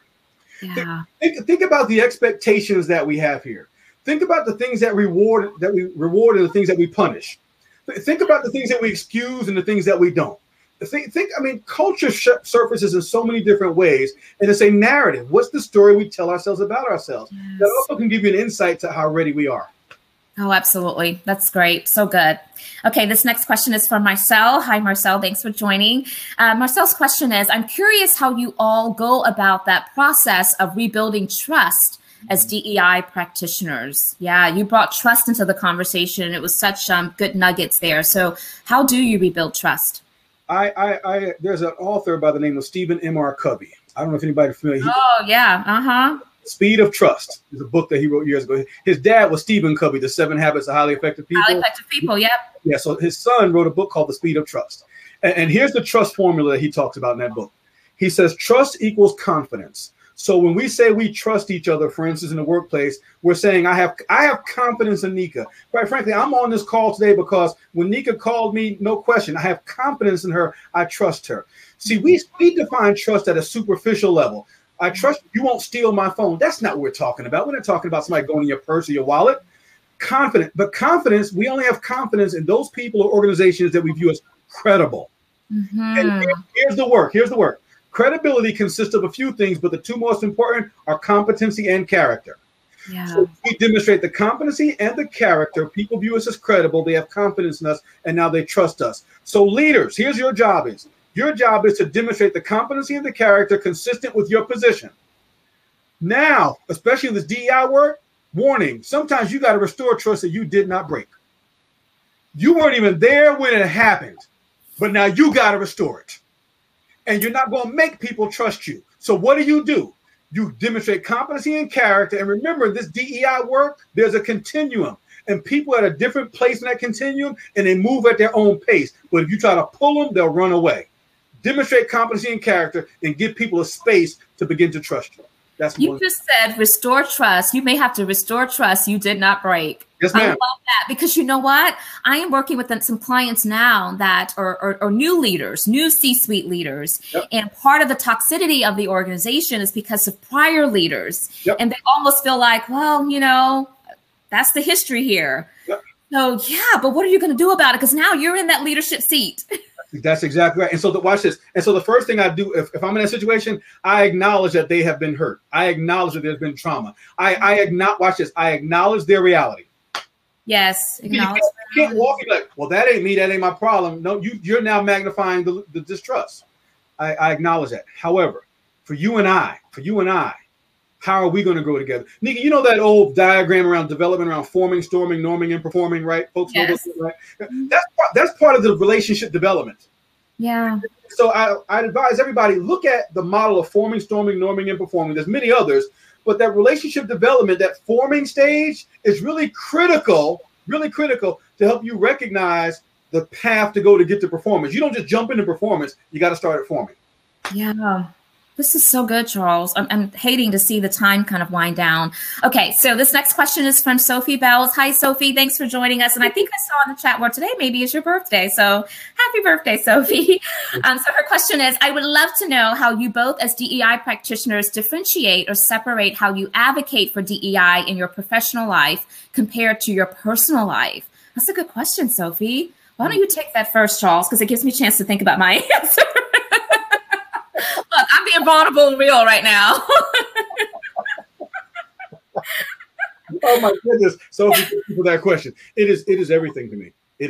Yeah. Think about the expectations that we have here. Think about the things that we reward and the things that we punish. Think about the things that we excuse and the things that we don't. I mean, culture surfaces in so many different ways, and it's a narrative. What's the story we tell ourselves about ourselves? Yes. That also can give you an insight to how ready we are. Oh, absolutely. That's great. So good. Okay, this next question is from Marcel. Hi, Marcel. Thanks for joining. Marcel's question is, I'm curious how you all go about that process of rebuilding trust as DEI practitioners. Yeah, you brought trust into the conversation, and it was such good nuggets there. So how do you rebuild trust? There's an author by the name of Stephen M.R. Cubby. I don't know if anybody familiar. Oh, yeah. Uh-huh. Speed of Trust is a book that he wrote years ago. His dad was Stephen Covey, The 7 Habits of Highly Effective People. Highly Effective People, yep. Yeah, so his son wrote a book called The Speed of Trust. And here's the trust formula that he talks about in that book. He says trust equals confidence. So when we say we trust each other, for instance, in the workplace, we're saying I have confidence in Nika. Quite frankly, I'm on this call today because when Nika called me, no question, I have confidence in her. I trust her. See, we define trust at a superficial level. I trust you won't steal my phone. That's not what we're talking about. We're not talking about somebody going in your purse or your wallet. Confidence, we only have confidence in those people or organizations that we view as credible. Mm-hmm. And here's the work. Credibility consists of a few things, but the two most important are competency and character. Yeah. So we demonstrate the competency and the character. People view us as credible. They have confidence in us, and now they trust us. So leaders, here's your job is. Your job is to demonstrate the competency and the character consistent with your position. Now, especially in this DEI word, warning, sometimes you got to restore trust that you did not break. You weren't even there when it happened, but now you got to restore it. And you're not going to make people trust you. So what do? You demonstrate competency and character. And remember, this DEI work, there's a continuum. And people at a different place in that continuum, and they move at their own pace. But if you try to pull them, they'll run away. Demonstrate competency and character and give people a space to begin to trust you. That's you just said restore trust. You may have to restore trust you did not break. Yes, ma'am. I love that because you know what? I am working with some clients now that are new leaders, new C-suite leaders. Yep. And part of the toxicity of the organization is because of prior leaders. Yep. And they almost feel like, well, you know, that's the history here. Yep. So, yeah, but what are you going to do about it? Because now you're in that leadership seat. That's exactly right. And so watch this. And so the first thing I do, if I'm in that situation, I acknowledge that they have been hurt. I acknowledge that there's been trauma. I acknowledge their reality. Yes. You can't walk in like, well, that ain't me. That ain't my problem. No, you're now magnifying the distrust. I acknowledge that. However, for you and I, how are we going to grow together? Nika, you know that old diagram around development, around forming, storming, norming, and performing, right? Folks know this, right? That's part of the relationship development. Yeah. So I'd advise everybody, look at the model of forming, storming, norming, and performing. There's many others, but that relationship development, that forming stage is really critical to help you recognize the path to go to get to performance. You don't just jump into performance. You got to start at forming. Yeah. This is so good, Charles. I'm hating to see the time kind of wind down. Okay, so this next question is from Sophie Bells. Hi, Sophie. Thanks for joining us. And I think I saw in the chat, well, today maybe is your birthday. So happy birthday, Sophie. So her question is, I would love to know how you both as DEI practitioners differentiate or separate how you advocate for DEI in your professional life compared to your personal life. That's a good question, Sophie. Why don't you take that first, Charles, because it gives me a chance to think about my answer. Look, I'm being vulnerable and real right now. Oh my goodness, Sophie, thank you for that question. It is everything to me. It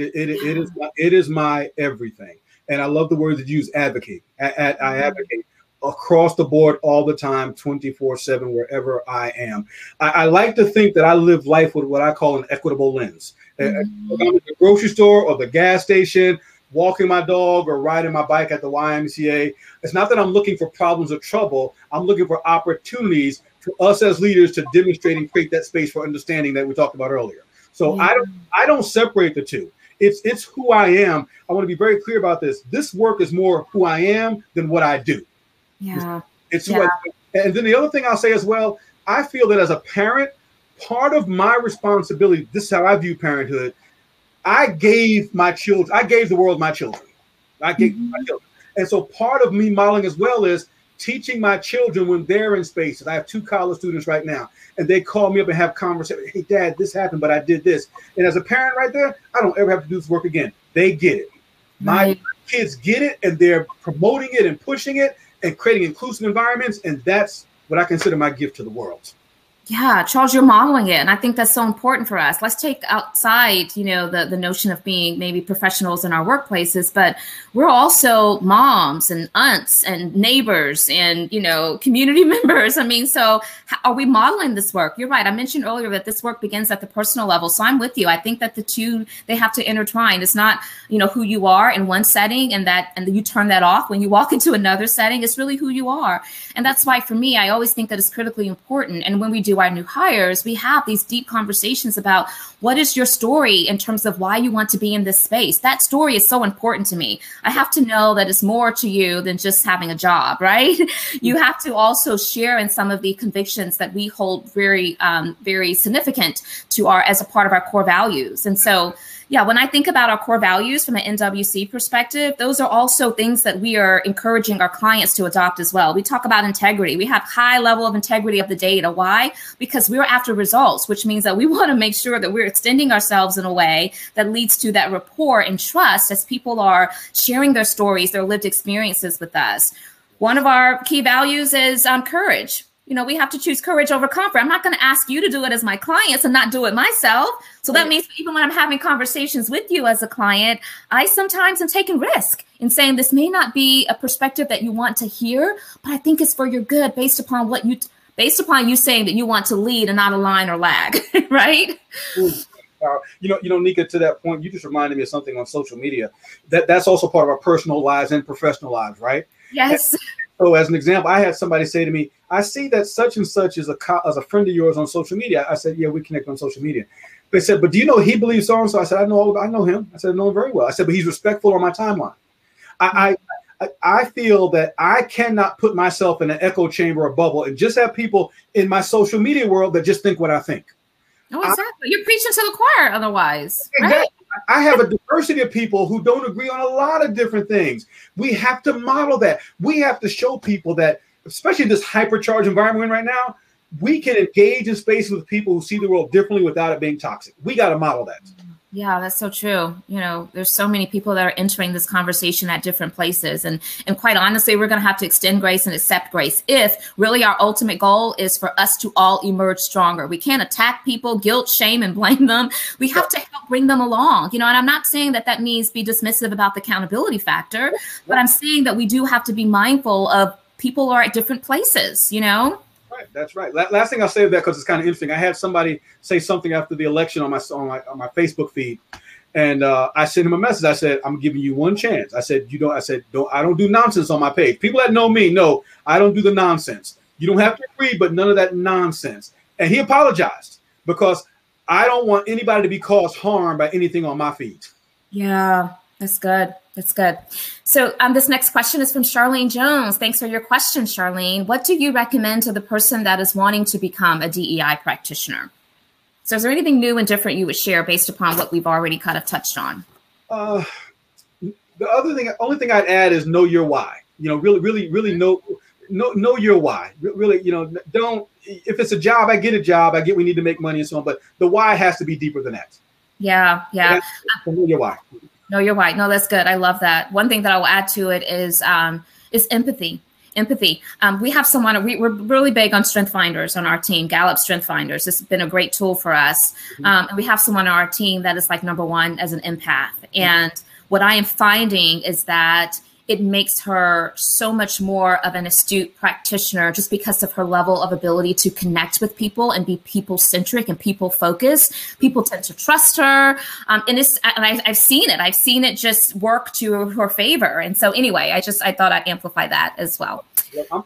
is my everything. And I love the word that you use, advocate. I advocate across the board all the time, 24/7, wherever I am. I like to think that I live life with what I call an equitable lens. Mm-hmm. If I'm at the grocery store or the gas station, walking my dog or riding my bike at the YMCA. It's not that I'm looking for problems or trouble. I'm looking for opportunities for us as leaders to demonstrate and create that space for understanding that we talked about earlier. So yeah. I don't separate the two. It's who I am. I want to be very clear about this. This work is more who I am than what I do. Yeah. And then the other thing I'll say as well, I feel that as a parent, part of my responsibility, this is how I view parenthood, I gave the world my children. And so part of me modeling as well is teaching my children when they're in spaces. I have 2 college students right now, and they call me up and have conversations. Hey, Dad, this happened, but I did this. And as a parent right there, I don't ever have to do this work again. They get it. My kids get it, and they're promoting it and pushing it and creating inclusive environments. And that's what I consider my gift to the world. Yeah, Charles, you're modeling it. And I think that's so important for us. Let's take outside, you know, the notion of being maybe professionals in our workplaces, but we're also moms and aunts and neighbors and, you know, community members. I mean, so are we modeling this work? You're right. I mentioned earlier that this work begins at the personal level. So I'm with you. I think that the two, they have to intertwine. It's not, you know, who you are in one setting and that, and you turn that off when you walk into another setting. It's really who you are. And that's why for me, I always think that it's critically important. And when we do our new hires, we have these deep conversations about what is your story in terms of why you want to be in this space. That story is so important to me. I have to know that it's more to you than just having a job, right? You have to also share in some of the convictions that we hold very, very significant to our, as a part of our core values. And so, yeah, when I think about our core values from an NWC perspective, those are also things that we are encouraging our clients to adopt as well. We talk about integrity. We have high level of integrity of the data. Why? Because we're after results, which means that we want to make sure that we're extending ourselves in a way that leads to that rapport and trust as people are sharing their stories, their lived experiences with us. One of our key values is courage. You know, we have to choose courage over comfort. I'm not going to ask you to do it as my clients and not do it myself. So that means even when I'm having conversations with you as a client, I sometimes am taking risk in saying this may not be a perspective that you want to hear, but I think it's for your good based upon what you, based upon you saying that you want to lead and not align or lag, right? You know, Nika, to that point, you just reminded me of something on social media. That's also part of our personal lives and professional lives, right? Yes. So as an example, I had somebody say to me, I see that such and such is a friend of yours on social media. I said, yeah, we connect on social media. They said, but do you know he believes so and so? I said, I know him. I said, I know him very well. I said, but he's respectful on my timeline. I feel that I cannot put myself in an echo chamber or bubble and just have people in my social media world that just think what I think. Oh, exactly. You're preaching to the choir otherwise. Exactly. Right? I have a diversity of people who don't agree on a lot of different things. We have to model that. We have to show people that, especially in this hypercharged environment we're in right now, we can engage in spaces with people who see the world differently without it being toxic. We got to model that. Yeah, that's so true. You know, there's so many people that are entering this conversation at different places. And quite honestly, we're going to have to extend grace and accept grace if really our ultimate goal is for us to all emerge stronger. We can't attack people, guilt, shame, and blame them. We have to help bring them along. You know, and I'm not saying that that means be dismissive about the accountability factor, but I'm saying that we do have to be mindful of people are at different places, you know? Right, that's right. Last thing I'll say of that, because it's kind of interesting. I had somebody say something after the election on my Facebook feed, and I sent him a message. I said, "I'm giving you one chance." I said, "You don't." I said, "Don't." I don't do nonsense on my page. People that know me know I don't do the nonsense. You don't have to agree, but none of that nonsense. And he apologized because I don't want anybody to be caused harm by anything on my feed. Yeah, that's good. That's good. So this next question is from Charlene Jones. Thanks for your question, Charlene. What do you recommend to the person that is wanting to become a DEI practitioner? So is there anything new and different you would share based upon what we've already kind of touched on? The only thing I'd add is know your why. You know, really know your why. Really, you know, don't, if it's a job, I get we need to make money and so on, but the why has to be deeper than that. Yeah, yeah. Know your why. No, you're right. No, that's good. I love that. One thing that I will add to it is empathy. Empathy. We have someone, we're really big on strength finders on our team, Gallup Strength Finders. This has been a great tool for us. And we have someone on our team that is like #1 as an empath. And what I am finding is that it makes her so much more of an astute practitioner just because of her level of ability to connect with people and be people-centric and people-focused. People tend to trust her. And I've seen it. I've seen it just work to her favor. And so anyway, I thought I'd amplify that as well.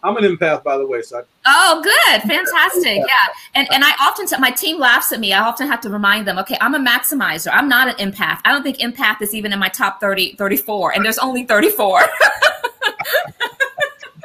I'm an empath, by the way. So. Oh, good. Fantastic. Yeah. And I often, my team laughs at me. I often have to remind them, okay, I'm a maximizer. I'm not an empath. I don't think empath is even in my top 34, and there's only 34.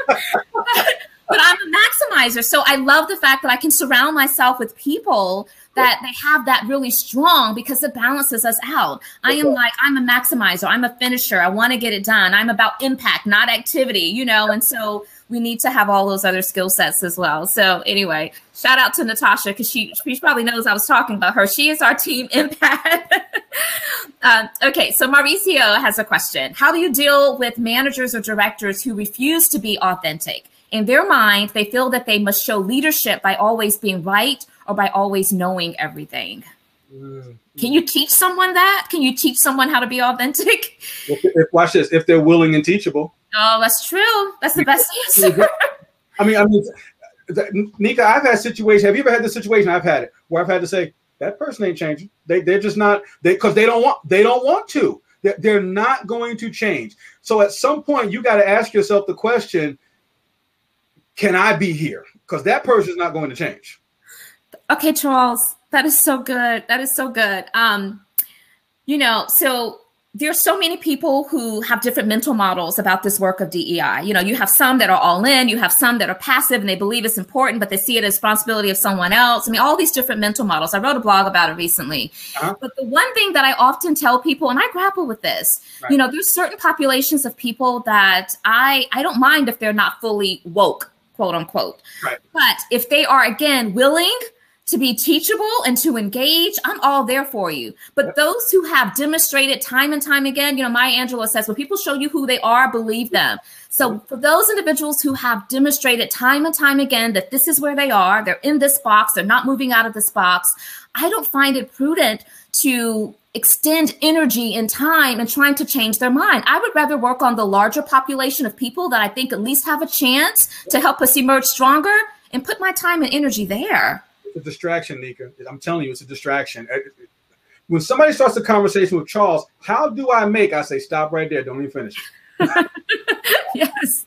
But I'm a maximizer. So I love the fact that I can surround myself with people that they have that really strong because it balances us out. I am like, I'm a maximizer. I'm a finisher. I want to get it done. I'm about impact, not activity, you know? And so we need to have all those other skill sets as well. So anyway, shout out to Natasha because she probably knows I was talking about her. She is our team empath. Okay, so Mauricio has a question. How do you deal with managers or directors who refuse to be authentic? In their mind, they feel that they must show leadership by always being right or by always knowing everything. Mm-hmm. Can you teach someone that? Can you teach someone how to be authentic? If, watch this, if they're willing and teachable. Oh, that's true. That's the best answer. I mean, Nika, I've had situations. Have you ever had this situation? I've had it where I've had to say, that person ain't changing. They're just not, because they don't want to. They're not going to change. So at some point, you got to ask yourself the question, can I be here? Because that person is not going to change. Okay, Charles, that is so good. That is so good. You know, so there are so many people who have different mental models about this work of DEI. You know, you have some that are all in, you have some that are passive and they believe it's important, but they see it as responsibility of someone else. I mean, all these different mental models. I wrote a blog about it recently. Uh-huh. But the one thing that I often tell people, and I grapple with this, right. You know, there's certain populations of people that I don't mind if they're not fully woke, quote unquote. Right. But if they are, again, willing to be teachable and to engage, I'm all there for you. But those who have demonstrated time and time again, you know, Maya Angelou says, when people show you who they are, believe them. So for those individuals who have demonstrated time and time again that this is where they are, they're in this box, they're not moving out of this box, I don't find it prudent to extend energy and time and trying to change their mind. I would rather work on the larger population of people that I think at least have a chance to help us emerge stronger and put my time and energy there. A distraction, Nika. I'm telling you, it's a distraction. When somebody starts a conversation with Charles, how do I make? I say, stop right there. Don't even finish it. Yes.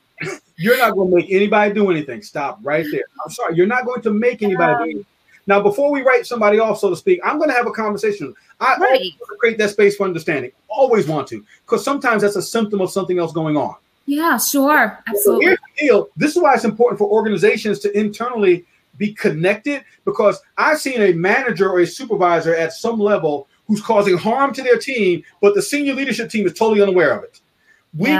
You're not going to make anybody do anything. Stop right there. I'm sorry. You're not going to make anybody do anything. Now, before we write somebody off, so to speak, I'm going to have a conversation. I always want to create that space for understanding. Always want to, because sometimes that's a symptom of something else going on. Yeah, sure. Absolutely. So here's the deal. This is why it's important for organizations to internally be connected, because I've seen a manager or a supervisor at some level who's causing harm to their team, but the senior leadership team is totally unaware of it. We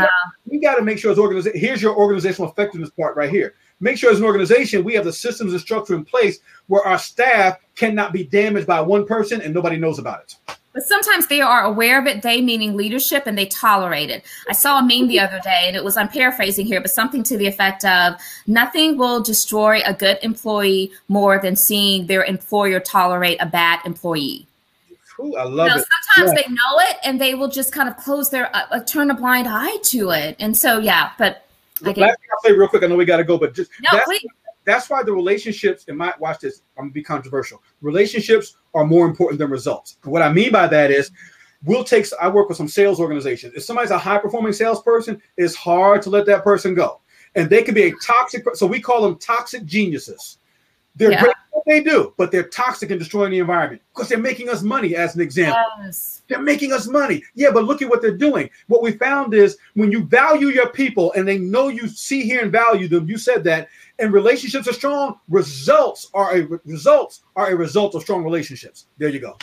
got to make sure as organization, here's your organizational effectiveness part right here. Make sure as an organization, we have the systems and structure in place where our staff cannot be damaged by one person and nobody knows about it. But sometimes they are aware of it, they meaning leadership, and they tolerate it. I saw a meme the other day, and it was, I'm paraphrasing here, but something to the effect of, nothing will destroy a good employee more than seeing their employer tolerate a bad employee. Ooh, I love it. Sometimes they know it, and they will just kind of close their, turn a blind eye to it. And so, yeah, but. Last thing I'll say real quick, I know we got to go, but just. No, please. That's why the relationships, and watch this, I'm going to be controversial. Relationships are more important than results. What I mean by that is, I work with some sales organizations. If somebody's a high-performing salesperson, it's hard to let that person go. And they can be a toxic, so we call them toxic geniuses. They're great at what they do, but they're toxic and destroying the environment because they're making us money, as an example. Yes. They're making us money. Yeah, but look at what they're doing. What we found is when you value your people and they know you see, hear, and value them, you said that, and relationships are strong, results are a result of strong relationships. There you go.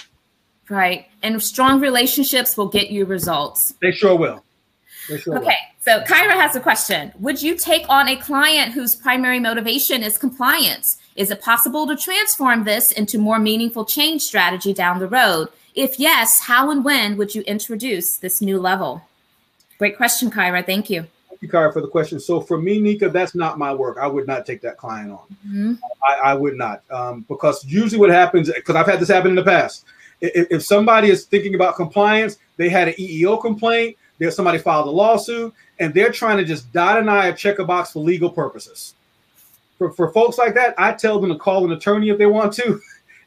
Right. And strong relationships will get you results. They sure will. They sure will. Okay. So Kyra has a question. Would you take on a client whose primary motivation is compliance? Is it possible to transform this into more meaningful change strategy down the road? If yes, how and when would you introduce this new level? Great question, Kyra. Thank you. Thank you, Kyra, for the question. So for me, Nika, that's not my work. I would not take that client on. Mm-hmm. I would not. Because usually what happens, because I've had this happen in the past. If somebody is thinking about compliance, they had an EEO complaint, there's somebody filed a lawsuit, and they're trying to just dot an I or check a box for legal purposes. For folks like that, I tell them to call an attorney if they want to.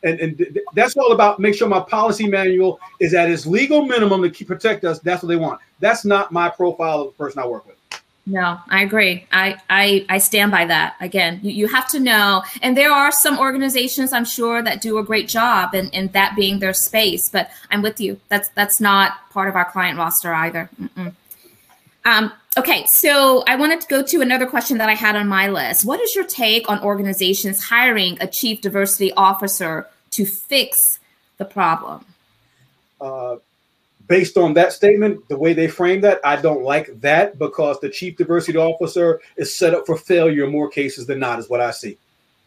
And that's all about make sure my policy manual is at its legal minimum to protect us. That's what they want. That's not my profile of the person I work with. No, I agree. I stand by that. Again, you have to know. And there are some organizations, I'm sure, that do a great job and that being their space. But I'm with you. That's not part of our client roster either. Mm-mm. Okay, so I wanted to go to another question that I had on my list. What is your take on organizations hiring a chief diversity officer to fix the problem? Based on that statement, the way they frame that, I don't like that because the chief diversity officer is set up for failure in more cases than not is what I see.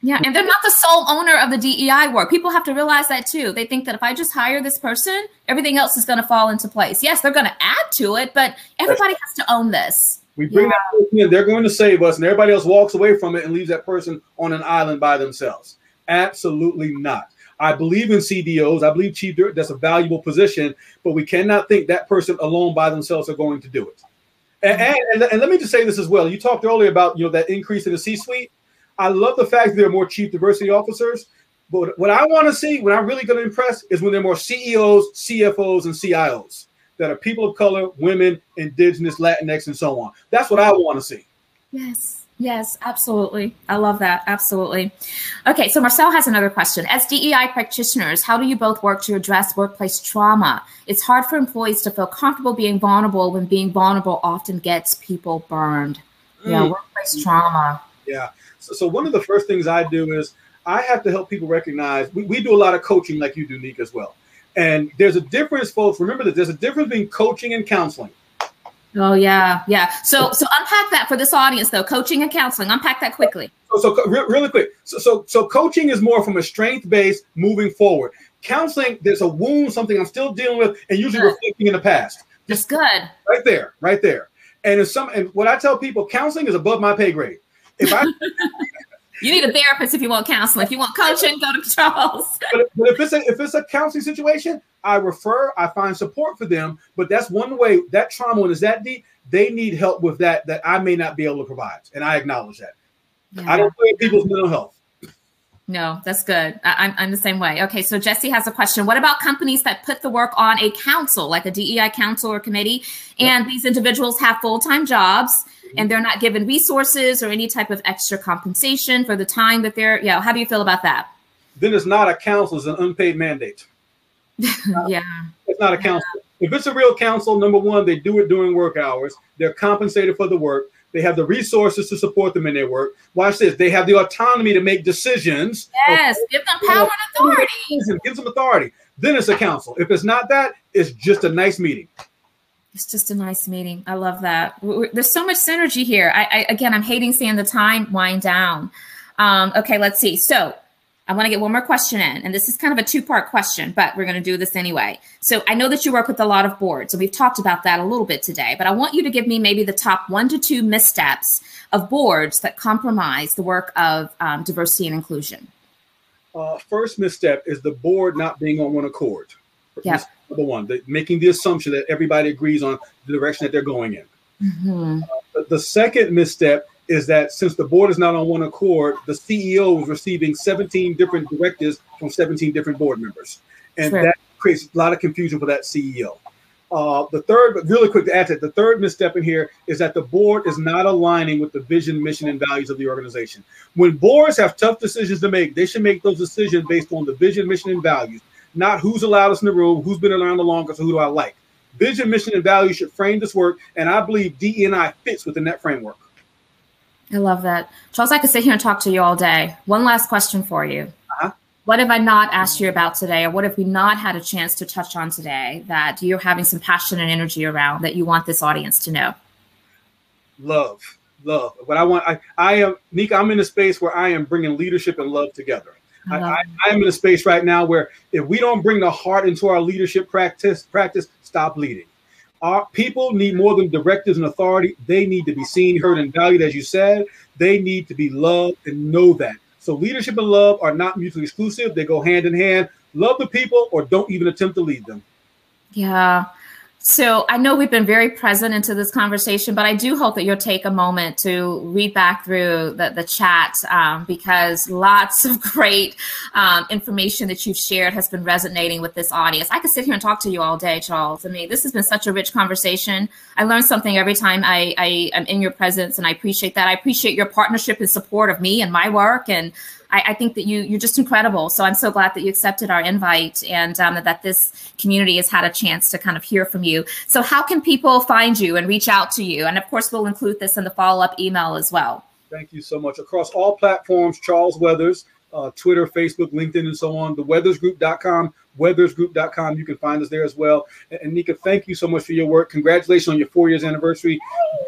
Yeah, and they're not the sole owner of the DEI work. People have to realize that too. They think that if I just hire this person, everything else is going to fall into place. Yes, they're going to add to it, but everybody has to own this. We bring that person in, they're going to save us, and everybody else walks away from it and leaves that person on an island by themselves. Absolutely not. I believe in CDOs. I believe chief director, that's a valuable position, but we cannot think that person alone by themselves are going to do it. And let me just say this as well. You talked earlier about, you know, that increase in the C-suite. I love the fact that there are more chief diversity officers, but what I want to see, what I'm really going to impress, is when there are more CEOs, CFOs, and CIOs that are people of color, women, indigenous, Latinx, and so on. That's what I want to see. Yes. Yes, absolutely. I love that. Absolutely. Okay, so Marcel has another question. As DEI practitioners, how do you both work to address workplace trauma? It's hard for employees to feel comfortable being vulnerable when being vulnerable often gets people burned. Yeah, workplace trauma. Yeah. So one of the first things I do is I have to help people recognize, we do a lot of coaching like you do, Nika, as well. And there's a difference, folks. Remember that there's a difference between coaching and counseling. Oh, yeah. Yeah. So unpack that for this audience, though. Coaching and counseling. Unpack that quickly. So really quick. So coaching is more from a strength base moving forward. Counseling, there's a wound, something I'm still dealing with and usually reflecting in the past. That's good. Right there. And what I tell people, counseling is above my pay grade. You need a therapist if you want counseling. If you want coaching, go to Charles. But if it's a counseling situation, I refer, I find support for them. But that's one way, that trauma is that deep, they need help with that I may not be able to provide. And I acknowledge that. Yeah. I don't play people's mental health. No, that's good. I'm the same way. Okay, so Jesse has a question. What about companies that put the work on a council, like a DEI council or committee, and these individuals have full-time jobs and they're not given resources or any type of extra compensation for the time that they're, how do you feel about that? Then it's not a council, it's an unpaid mandate. Yeah. It's not a council. If it's a real council, number one, they do it during work hours. They're compensated for the work. They have the resources to support them in their work. Watch this. They have the autonomy to make decisions. Yes, give them power and authority. Give them authority. Then it's a council. If it's not that, it's just a nice meeting. It's just a nice meeting. I love that. There's so much synergy here. I'm hating seeing the time wind down. Okay, let's see. So I want to get one more question in, and this is kind of a two-part question, but we're going to do this anyway. So I know that you work with a lot of boards, and we've talked about that a little bit today, but I want you to give me maybe the top 1 to 2 missteps of boards that compromise the work of diversity and inclusion. First misstep is the board not being on one accord. Yeah. Number one, making the assumption that everybody agrees on the direction that they're going in. Mm-hmm. The second misstep is that since the board is not on one accord, the CEO is receiving 17 different directives from 17 different board members. And that creates a lot of confusion for that CEO. The third misstep in here is that the board is not aligning with the vision, mission, and values of the organization. When boards have tough decisions to make, they should make those decisions based on the vision, mission, and values, not who's the loudest in the room, who's been around the longest, who do I like. Vision, mission, and values should frame this work, and I believe DE&I fits within that framework. I love that. Charles, I could sit here and talk to you all day. One last question for you. Uh-huh. What have I not asked you about today, or what have we not had a chance to touch on today that you're having some passion and energy around that you want this audience to know? Love. What I want, I am, Nika, I'm in a space where I am bringing leadership and love together. I'm in a space right now where if we don't bring the heart into our leadership practice, stop leading. Our people need more than directives and authority. They need to be seen, heard, and valued, as you said. They need to be loved and know that. So leadership and love are not mutually exclusive. They go hand in hand. Love the people or don't even attempt to lead them. Yeah. So I know we've been very present into this conversation, but I do hope that you'll take a moment to read back through the chat because lots of great information that you've shared has been resonating with this audience. I could sit here and talk to you all day, Charles. I mean, this has been such a rich conversation. I learn something every time I am in your presence, and I appreciate that. I appreciate your partnership and support of me and my work, and I think that you're just incredible. So I'm so glad that you accepted our invite and that this community has had a chance to kind of hear from you. So how can people find you and reach out to you? And of course, we'll include this in the follow-up email as well. Thank you so much. Across all platforms, Charles Weathers, Twitter, Facebook, LinkedIn, and so on, theweathersgroup.com, weathersgroup.com. You can find us there as well. And Nika, thank you so much for your work. Congratulations on your 4 years anniversary.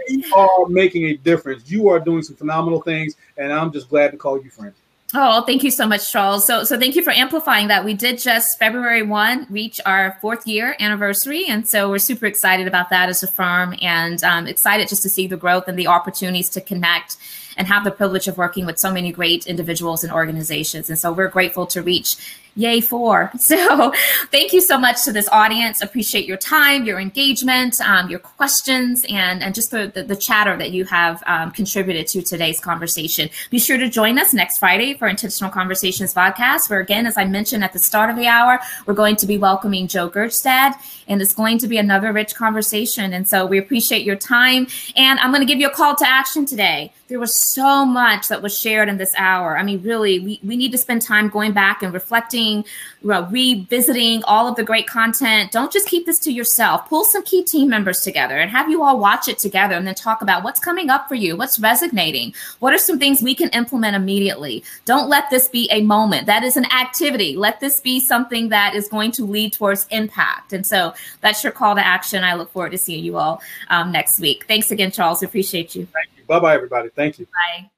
You are making a difference. You are doing some phenomenal things, and I'm just glad to call you friend. Oh, thank you so much, Charles. So thank you for amplifying that. We did just February 1 reach our 4th year anniversary. And so we're super excited about that as a firm, and excited just to see the growth and the opportunities to connect and have the privilege of working with so many great individuals and organizations. And so we're grateful to reach Yay 4. So thank you so much to this audience. Appreciate your time, your engagement, your questions, and just the chatter that you have contributed to today's conversation. Be sure to join us next Friday for Intentional Conversations podcast, where again, as I mentioned at the start of the hour, we're going to be welcoming Joe Gertstad, and it's going to be another rich conversation. And so we appreciate your time. And I'm going to give you a call to action today. There was so much that was shared in this hour. I mean, really, we need to spend time going back and reflecting, revisiting all of the great content. Don't just keep this to yourself. Pull some key team members together and have you all watch it together, and then talk about what's coming up for you, what's resonating, what are some things we can implement immediately. Don't let this be a moment. That is an activity. Let this be something that is going to lead towards impact. And so that's your call to action. I look forward to seeing you all next week. Thanks again, Charles. We appreciate you. Thank you. Bye-bye, everybody. Thank you. Bye.